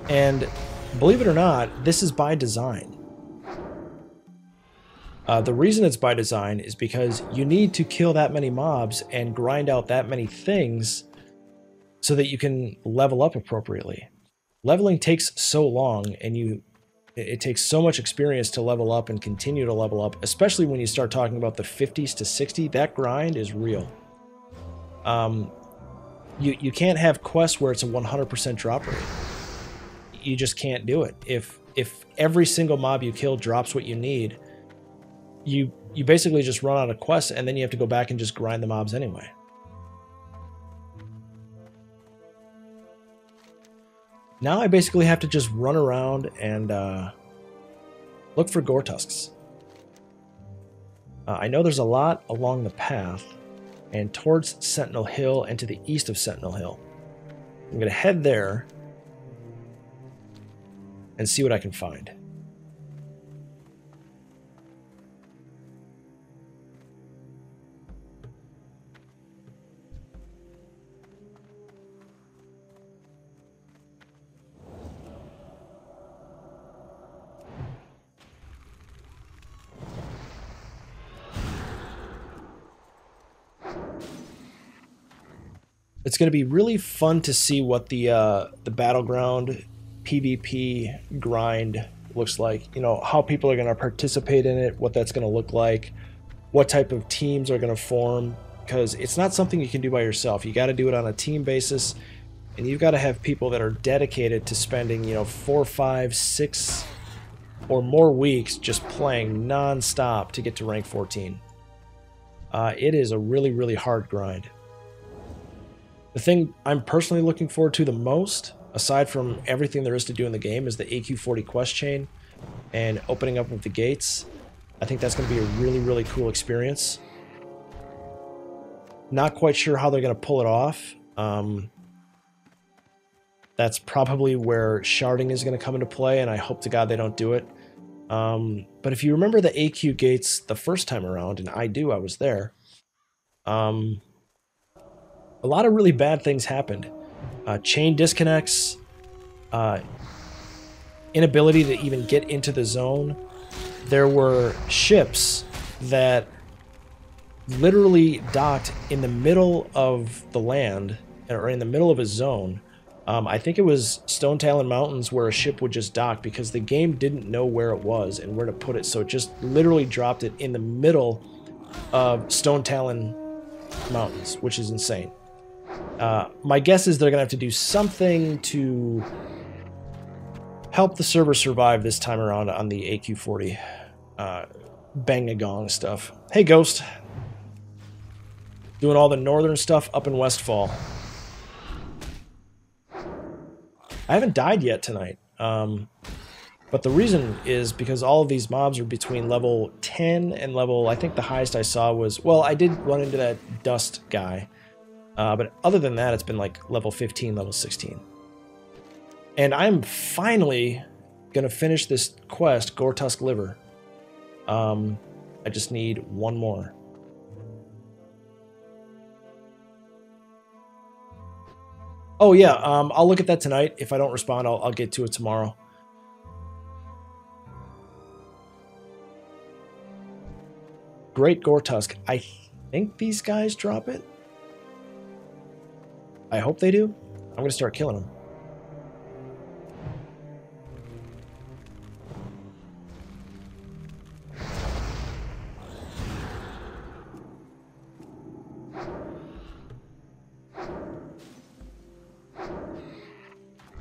And believe it or not, this is by design. Uh, the reason it's by design is because you need to kill that many mobs and grind out that many things so that you can level up appropriately. Leveling takes so long, and you it takes so much experience to level up and continue to level up, especially when you start talking about the fifties to sixty. That grind is real. Um, you, you can't have quests where it's a one hundred percent drop rate. You just can't do it. If if every single mob you kill drops what you need, you, you basically just run out of quests, and then you have to go back and just grind the mobs anyway. Now I basically have to just run around and uh, look for Gortusks. Uh, I know there's a lot along the path and towards Sentinel Hill and to the east of Sentinel Hill. I'm going to head there and see what I can find. It's going to be really fun to see what the uh, the battleground PvP grind looks like. You know, how people are going to participate in it, what that's going to look like, what type of teams are going to form, because it's not something you can do by yourself. You got to do it on a team basis, and you've got to have people that are dedicated to spending, you know, four, five, six, or more weeks just playing non-stop to get to rank fourteen. Uh, it is a really, really hard grind. The thing I'm personally looking forward to the most, aside from everything there is to do in the game, is the A Q forty quest chain and opening up of the gates. I think that's going to be a really, really cool experience. Not quite sure how they're going to pull it off. Um, That's probably where sharding is going to come into play, and I hope to God they don't do it. Um, but if you remember the A Q gates the first time around, and I do, I was there, um, a lot of really bad things happened. Uh, chain disconnects, uh, inability to even get into the zone. There were ships that literally docked in the middle of the land, or in the middle of a zone. Um, I think it was Stone Talon Mountains where a ship would just dock because the game didn't know where it was and where to put it, so it just literally dropped it in the middle of Stone Talon Mountains, which is insane. Uh, my guess is they're going to have to do something to help the server survive this time around on the A Q forty uh, bang-a-gong stuff. Hey, Ghost. Doing all the northern stuff up in Westfall. I haven't died yet tonight, um, but the reason is because all of these mobs are between level ten and level, I think the highest I saw was, well, I did run into that dust guy, uh, but other than that, it's been like level fifteen, level sixteen. And I'm finally going to finish this quest, Gortusk Liver. Um, I just need one more. Oh, yeah, um, I'll look at that tonight. If I don't respond, I'll, I'll get to it tomorrow. Great Gortusk. I think these guys drop it. I hope they do. I'm going to start killing them.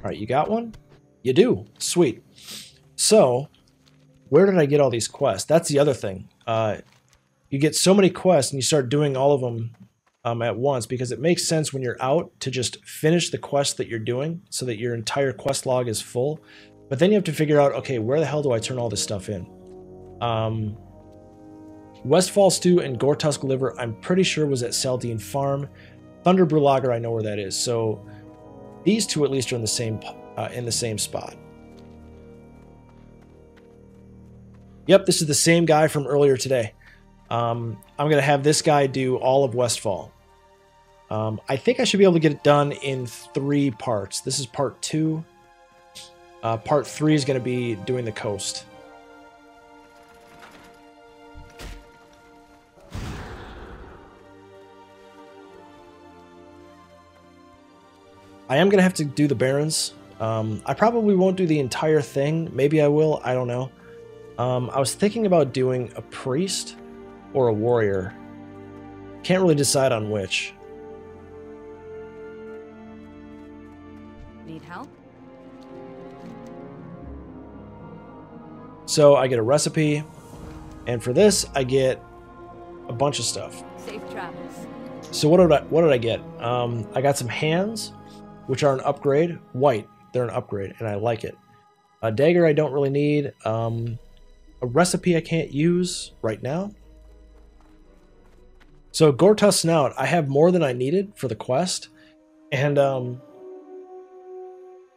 All right, you got one? You do. Sweet. So, where did I get all these quests? That's the other thing. Uh, you get so many quests and you start doing all of them um, at once because it makes sense when you're out to just finish the quest that you're doing so that your entire quest log is full. But then you have to figure out, okay, where the hell do I turn all this stuff in? Um, Westfall Stew and Gortusk Liver, I'm pretty sure was at Seldane's Farm. Thunderbrew Lager, I know where that is. So, these two at least are in the same uh, in the same spot. Yep, this is the same guy from earlier today. Um, I'm going to have this guy do all of Westfall. Um, I think I should be able to get it done in three parts. This is part two. Uh, part three is going to be doing the coast. I am going to have to do the Barons. Um, I probably won't do the entire thing. Maybe I will. I don't know. Um, I was thinking about doing a priest or a warrior. Can't really decide on which. Need help? So I get a recipe. And for this, I get a bunch of stuff. Safe travels. So what did I, what did I get? Um, I got some hands, which are an upgrade. White, they're an upgrade, and I like it. A dagger I don't really need. Um, a recipe I can't use right now. So Gortusk Snout, I have more than I needed for the quest. And um,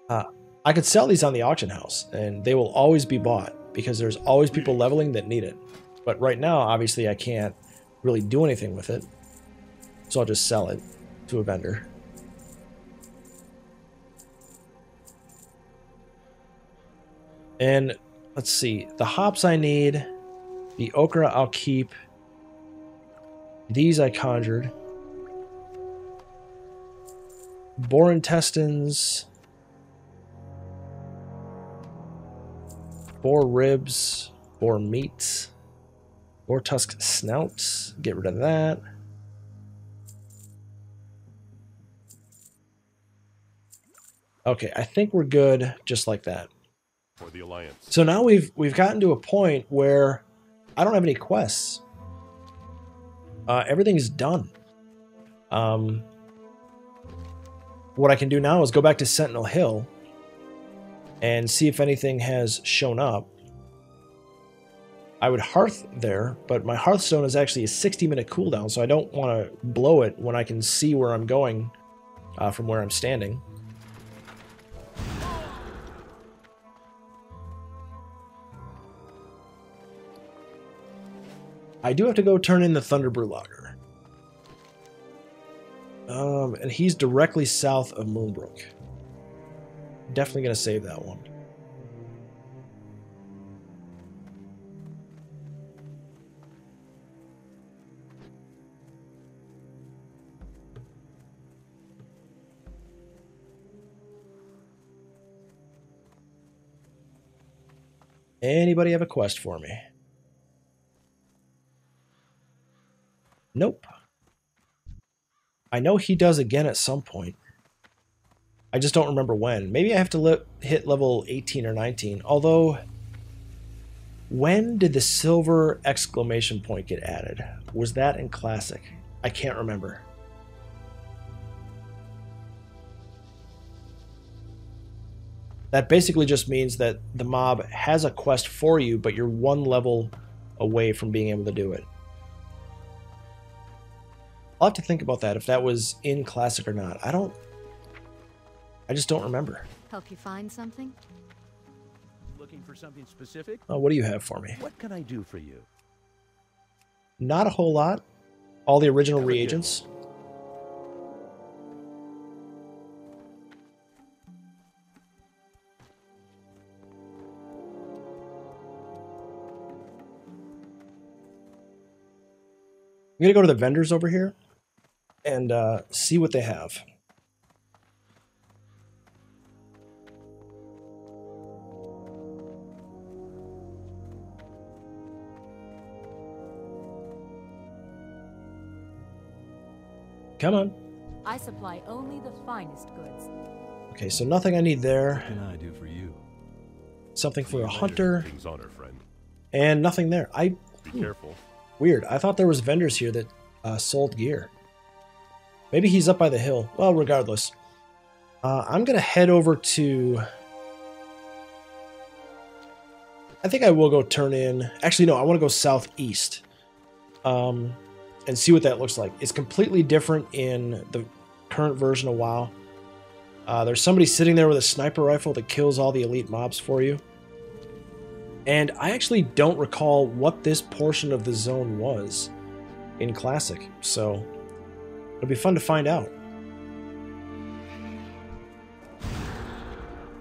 uh, I could sell these on the auction house, and they will always be bought, because there's always people leveling that need it. But right now, obviously, I can't really do anything with it. So I'll just sell it to a vendor. And let's see, the hops I need, the okra I'll keep, these I conjured, boar intestines, boar ribs, boar meats, boar tusk snouts, get rid of that. Okay, I think we're good just like that. For the Alliance. So now we've we've gotten to a point where I don't have any quests. Uh, everything is done. Um, what I can do now is go back to Sentinel Hill and see if anything has shown up. I would hearth there, but my Hearthstone is actually a sixty minute cooldown, so I don't want to blow it when I can see where I'm going uh, from where I'm standing. I do have to go turn in the Thunderbrew Lager. Um, and he's directly south of Moonbrook. Definitely going to save that one. Anybody have a quest for me? Nope. I know he does again at some point. I just don't remember when. Maybe I have to le- hit level eighteen or nineteen. Although, when did the silver exclamation point get added? Was that in Classic? I can't remember. That basically just means that the mob has a quest for you, but you're one level away from being able to do it. I'll have to think about that, if that was in Classic or not. I don't... I just don't remember. Help you find something? Looking for something specific? Oh, what do you have for me? What can I do for you? Not a whole lot. All the original reagents. I'm going to go to the vendors over here and uh, see what they have. Come on. I supply only the finest goods. Okay, so nothing I need there. What can I do for you? Something for a hunter. Honor, friend. And nothing there. I be hmm. careful. Weird. I thought there was vendors here that uh, sold gear. Maybe he's up by the hill. Well, regardless. Uh, I'm going to head over to... I think I will go turn in... Actually, no. I want to go southeast um, and see what that looks like. It's completely different in the current version of WoW. Uh, there's somebody sitting there with a sniper rifle that kills all the elite mobs for you. And I actually don't recall what this portion of the zone was in Classic, so it'll be fun to find out.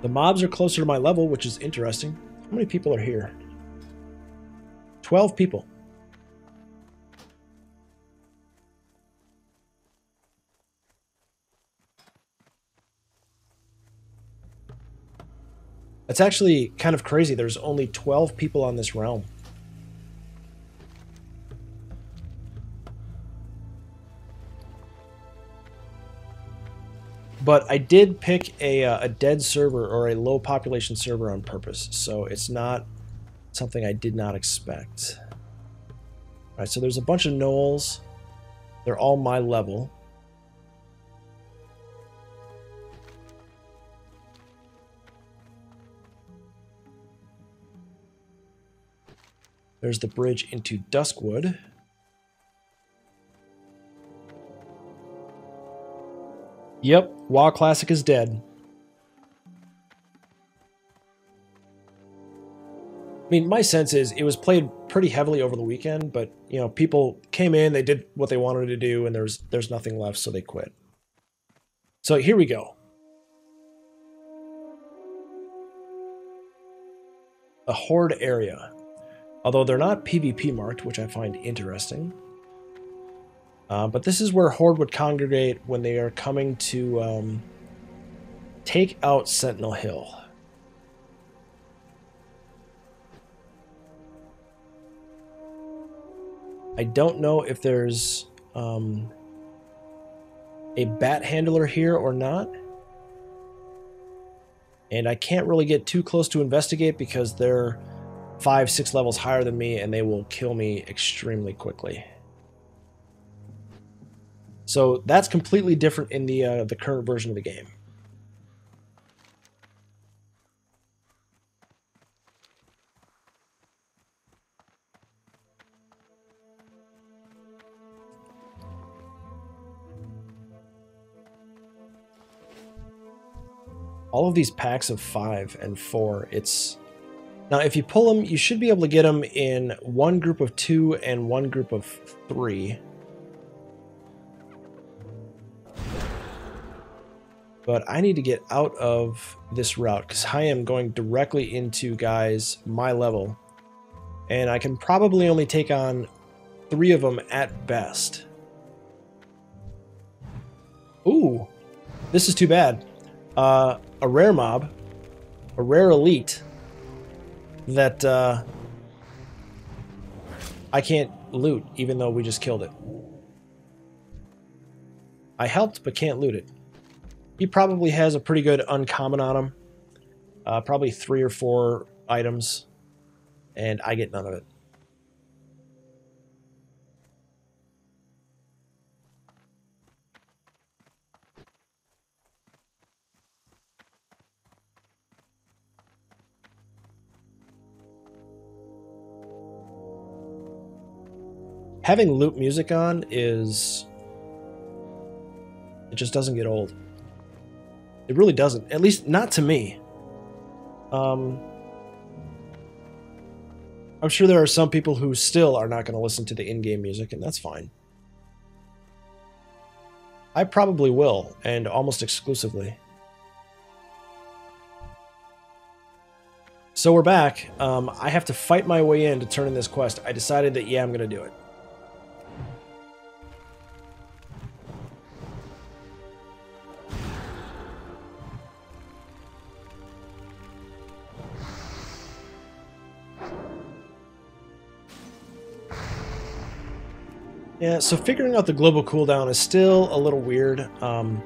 The mobs are closer to my level, which is interesting. How many people are here? twelve people. It's actually kind of crazy. There's only twelve people on this realm. But I did pick a, uh, a dead server or a low population server on purpose, so it's not something I did not expect. All right, so there's a bunch of gnolls. They're all my level. There's the bridge into Duskwood. Yep, WoW Classic is dead. I mean, my sense is it was played pretty heavily over the weekend, but you know, people came in, they did what they wanted to do, and there's there's nothing left, so they quit. So here we go. A horde area. Although they're not PvP marked, which I find interesting. Uh, but this is where Horde would congregate when they are coming to um, take out Sentinel Hill. I don't know if there's um, a bat handler here or not. And I can't really get too close to investigate because they're five, six levels higher than me, and they will kill me extremely quickly. So that's completely different in the uh, the current version of the game. All of these packs of five and four, it's Now, if you pull them, you should be able to get them in one group of two and one group of three. But I need to get out of this route because I am going directly into guys my level. And I can probably only take on three of them at best. Ooh, this is too bad. Uh, a rare mob, a rare elite that uh, I can't loot even though we just killed it. I helped but can't loot it. He probably has a pretty good uncommon on him. Uh, probably three or four items. And I get none of it. Having loop music on is... it just doesn't get old. It really doesn't. At least not to me. Um, I'm sure there are some people who still are not going to listen to the in-game music, and that's fine. I probably will, and almost exclusively. So we're back. Um, I have to fight my way in to turn in this quest. I decided that, yeah, I'm going to do it. Yeah, so figuring out the global cooldown is still a little weird. Um,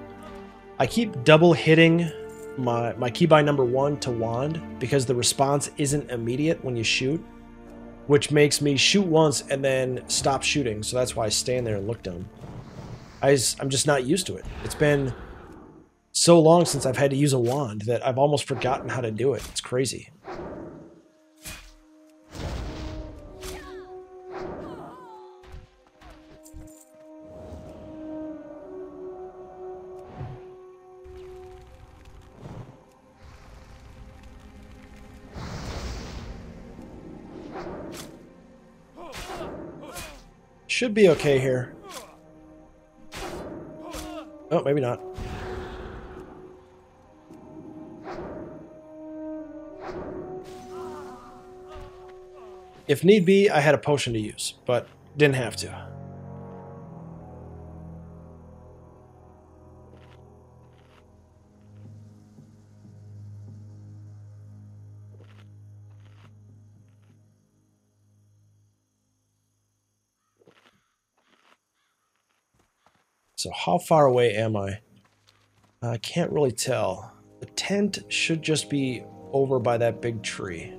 I keep double hitting my, my keybind number one to wand because the response isn't immediate when you shoot, which makes me shoot once and then stop shooting. So that's why I stand there and look down. I just, I'm just not used to it. It's been so long since I've had to use a wand that I've almost forgotten how to do it. It's crazy. Should be okay here. Oh, maybe not. If need be, I had a potion to use, but didn't have to. So how far away am I? I can't really tell. The tent should just be over by that big tree.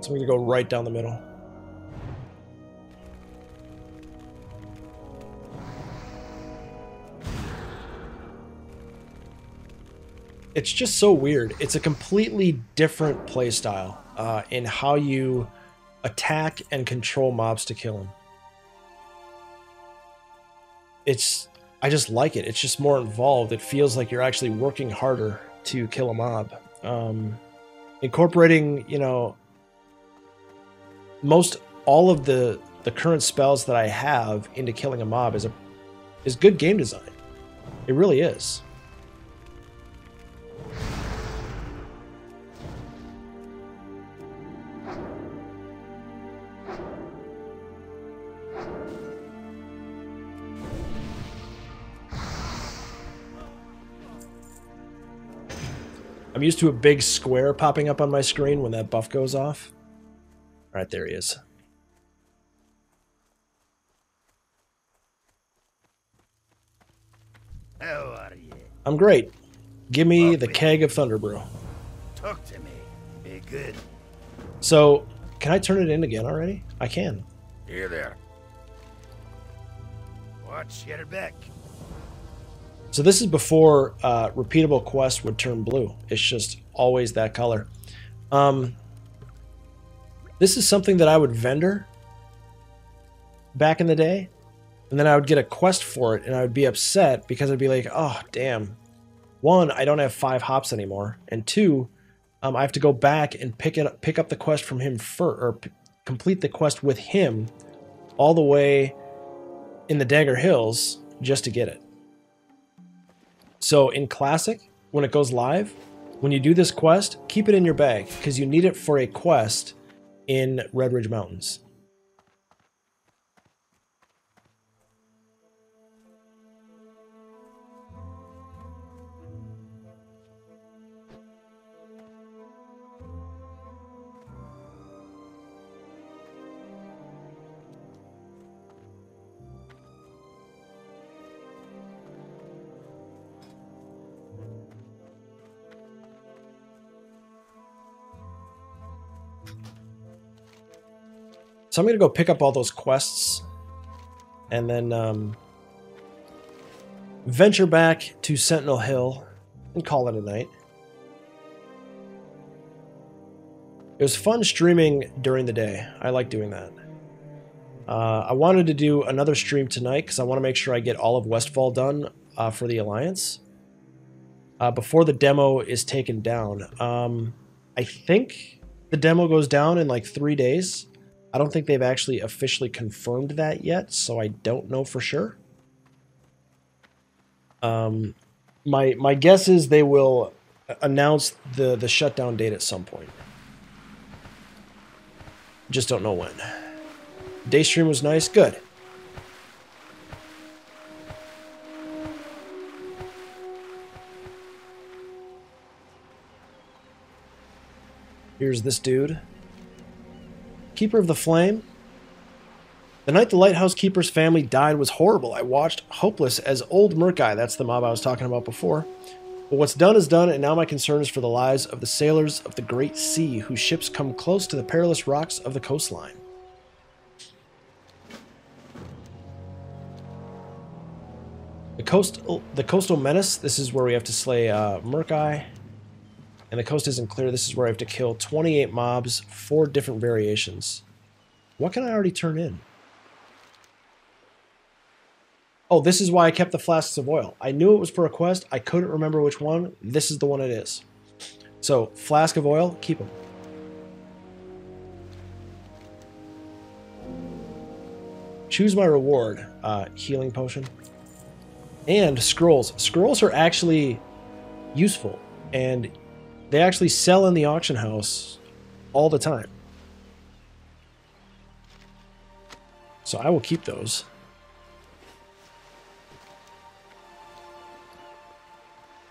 So I'm going to go right down the middle. It's just so weird. It's a completely different playstyle uh, in how you attack and control mobs to kill them. It's, I just like it. It's just more involved. It feels like you're actually working harder to kill a mob. Um, incorporating, you know, most all of the the current spells that I have into killing a mob is a is good game design. It really is. I'm used to a big square popping up on my screen when that buff goes off. All right, there he is. How are you? I'm great. Give me Lovely. the keg of Thunderbrew. Talk to me. Be good. So, can I turn it in again already? I can. Here there. Watch your back. So this is before uh, repeatable quests would turn blue. It's just always that color. Um, this is something that I would vendor back in the day. And then I would get a quest for it and I would be upset because I'd be like, oh, damn. one, I don't have five hops anymore, and two, um, I have to go back and pick it up, pick up the quest from him first, or p complete the quest with him all the way in the Dagger Hills just to get it. So in Classic, when it goes live, when you do this quest, keep it in your bag because you need it for a quest in Red Ridge Mountains. So I'm going to go pick up all those quests and then um, venture back to Sentinel Hill and call it a night. It was fun streaming during the day. I like doing that. Uh, I wanted to do another stream tonight because I want to make sure I get all of Westfall done uh, for the Alliance uh, before the demo is taken down. Um, I think the demo goes down in like three days. I don't think they've actually officially confirmed that yet, so I don't know for sure. Um, my my guess is they will announce the, the shutdown date at some point. Just don't know when. Day stream was nice. Good. Here's this dude. Keeper of the Flame. The night the Lighthouse Keeper's family died was horrible. I watched hopeless as old Murkai, that's the mob I was talking about before. But what's done is done, and now my concern is for the lives of the sailors of the Great Sea, whose ships come close to the perilous rocks of the coastline. The coastal, the coastal menace, this is where we have to slay uh, Murkai. And the coast isn't clear. This is where I have to kill twenty-eight mobs, four different variations. What can I already turn in? Oh, this is why I kept the flasks of oil. I knew it was per request. I couldn't remember which one. This is the one it is. So, flask of oil, keep them. Choose my reward. Uh, healing potion. And scrolls. Scrolls are actually useful. And they actually sell in the auction house all the time. So I will keep those.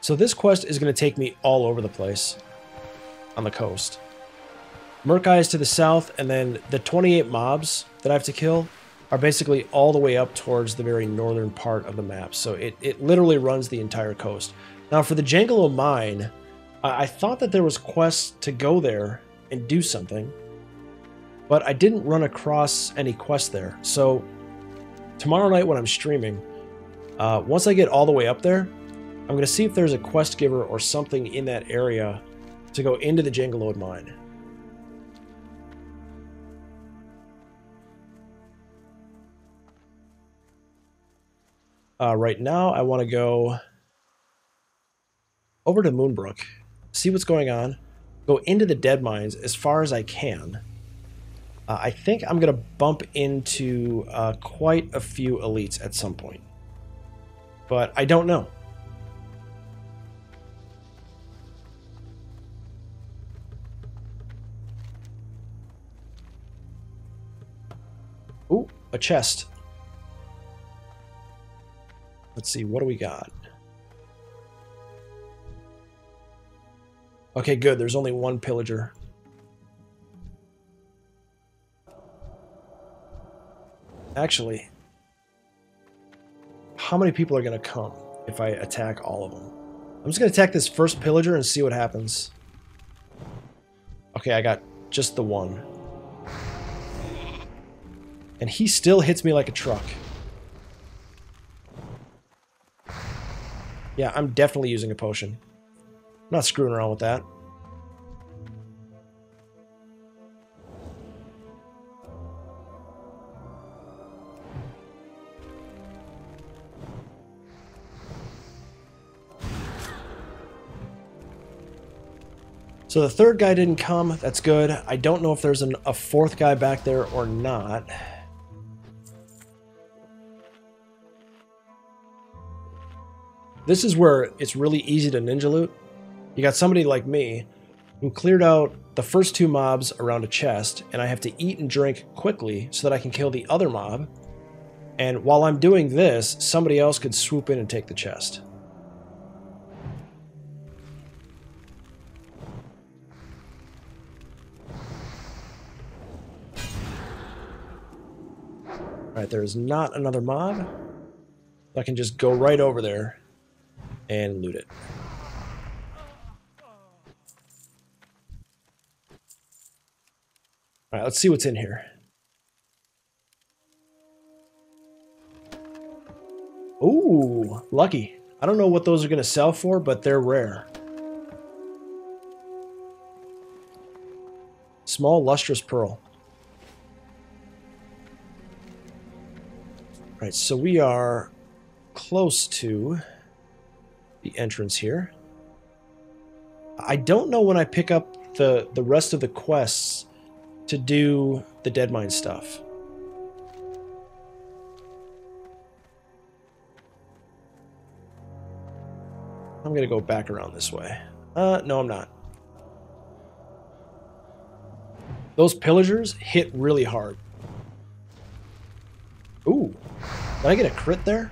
So this quest is going to take me all over the place on the coast. Murkai is to the south, and then the twenty-eight mobs that I have to kill are basically all the way up towards the very northern part of the map. So it, it literally runs the entire coast. Now for the Jangolode Mine, I thought that there was quests to go there and do something, but I didn't run across any quests there. So tomorrow night when I'm streaming, uh, once I get all the way up there, I'm going to see if there's a quest giver or something in that area to go into the Jangolode Mine. Uh, right now, I want to go over to Moonbrook. See what's going on, go into the Deadmines as far as I can. Uh, I think I'm going to bump into uh, quite a few elites at some point, but I don't know. Ooh, a chest. Let's see, what do we got? Okay, good. There's only one pillager. Actually, how many people are going to come if I attack all of them? I'm just going to attack this first pillager and see what happens. Okay, I got just the one. And he still hits me like a truck. Yeah, I'm definitely using a potion. Not screwing around with that. So the third guy didn't come. That's good. I don't know if there's an, a fourth guy back there or not. This is where it's really easy to ninja loot. You got somebody like me who cleared out the first two mobs around a chest, and I have to eat and drink quickly so that I can kill the other mob. And while I'm doing this, somebody else could swoop in and take the chest. Alright, there is not another mob. I can just go right over there and loot it. Alright, let's see what's in here. Ooh, lucky. I don't know what those are going to sell for, but they're rare. Small lustrous pearl. Alright, so we are close to the entrance here. I don't know when I pick up the, the rest of the quests to do the Deadmine stuff. I'm gonna go back around this way. Uh, no, I'm not. Those pillagers hit really hard. Ooh, did I get a crit there?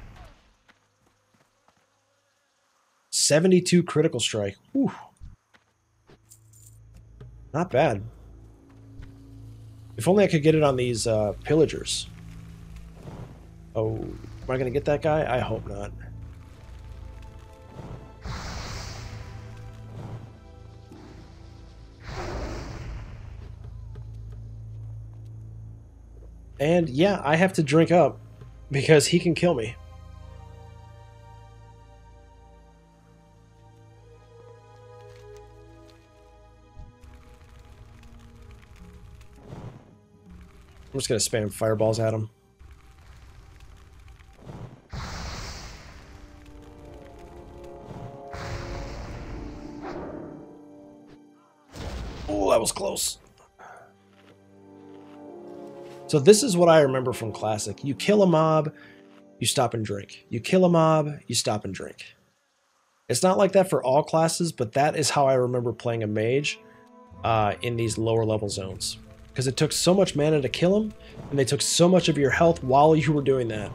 seventy-two critical strike. Ooh, not bad. If only I could get it on these uh, pillagers. Oh, am I going to get that guy? I hope not. And yeah, I have to drink up because he can kill me. I'm just going to spam fireballs at him. Oh, that was close. So this is what I remember from Classic. You kill a mob, you stop and drink. You kill a mob, you stop and drink. It's not like that for all classes, but that is how I remember playing a mage uh, in these lower level zones. Because it took so much mana to kill them, and they took so much of your health while you were doing that.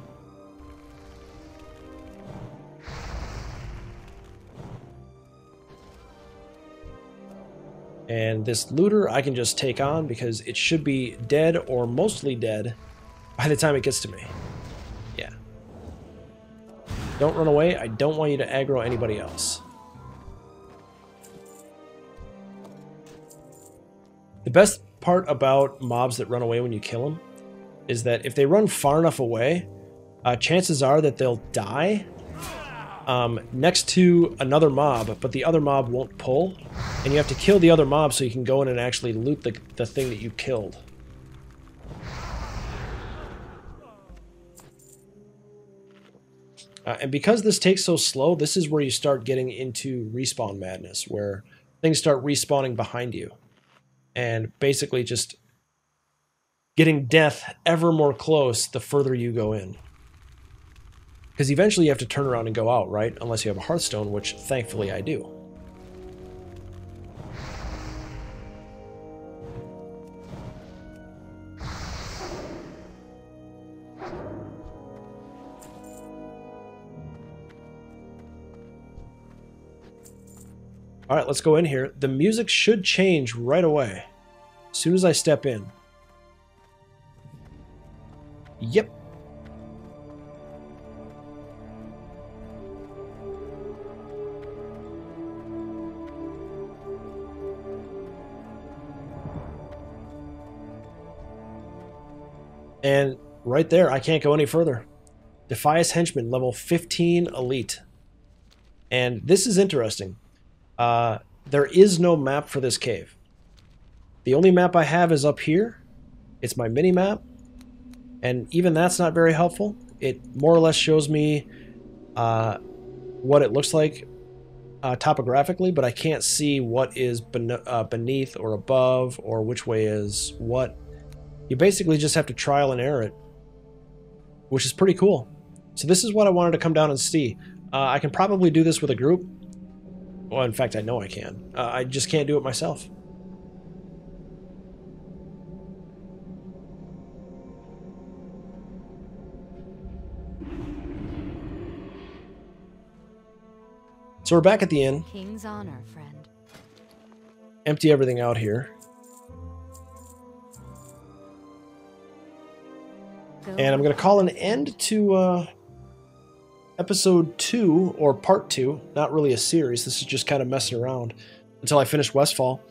And this looter I can just take on because it should be dead or mostly dead by the time it gets to me. Yeah. Don't run away. I don't want you to aggro anybody else. The best part about mobs that run away when you kill them is that if they run far enough away, uh, chances are that they'll die um, next to another mob, but the other mob won't pull, and you have to kill the other mob so you can go in and actually loot the, the thing that you killed. Uh, and because this takes so slow, this is where you start getting into respawn madness, where things start respawning behind you. And basically just getting death ever more close the further you go in. Because eventually you have to turn around and go out, right? Unless you have a Hearthstone, which thankfully I do. All right, let's go in here. The music should change right away as soon as I step in. Yep. And right there, I can't go any further. Defias Henchman, level fifteen elite. And this is interesting. Uh, there is no map for this cave. The only map I have is up here. It's my mini map, and even that's not very helpful. It more or less shows me uh, what it looks like uh, topographically, but I can't see what is ben uh, beneath or above or which way is what. You basically just have to trial and error it, which is pretty cool. So this is what I wanted to come down and see. Uh, I can probably do this with a group. Well, in fact, I know I can. Uh, I just can't do it myself. So we're back at the inn. King's honor, friend. Empty everything out here. Go. And I'm going to call an end to uh, episode two, or part two. Not really a series. This is just kind of messing around until I finish Westfall.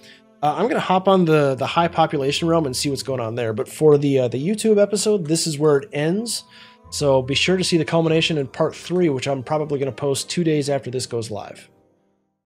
Uh, I'm going to hop on the, the high population realm and see what's going on there. But for the, uh, the YouTube episode, this is where it ends. So be sure to see the culmination in part three, which I'm probably going to post two days after this goes live.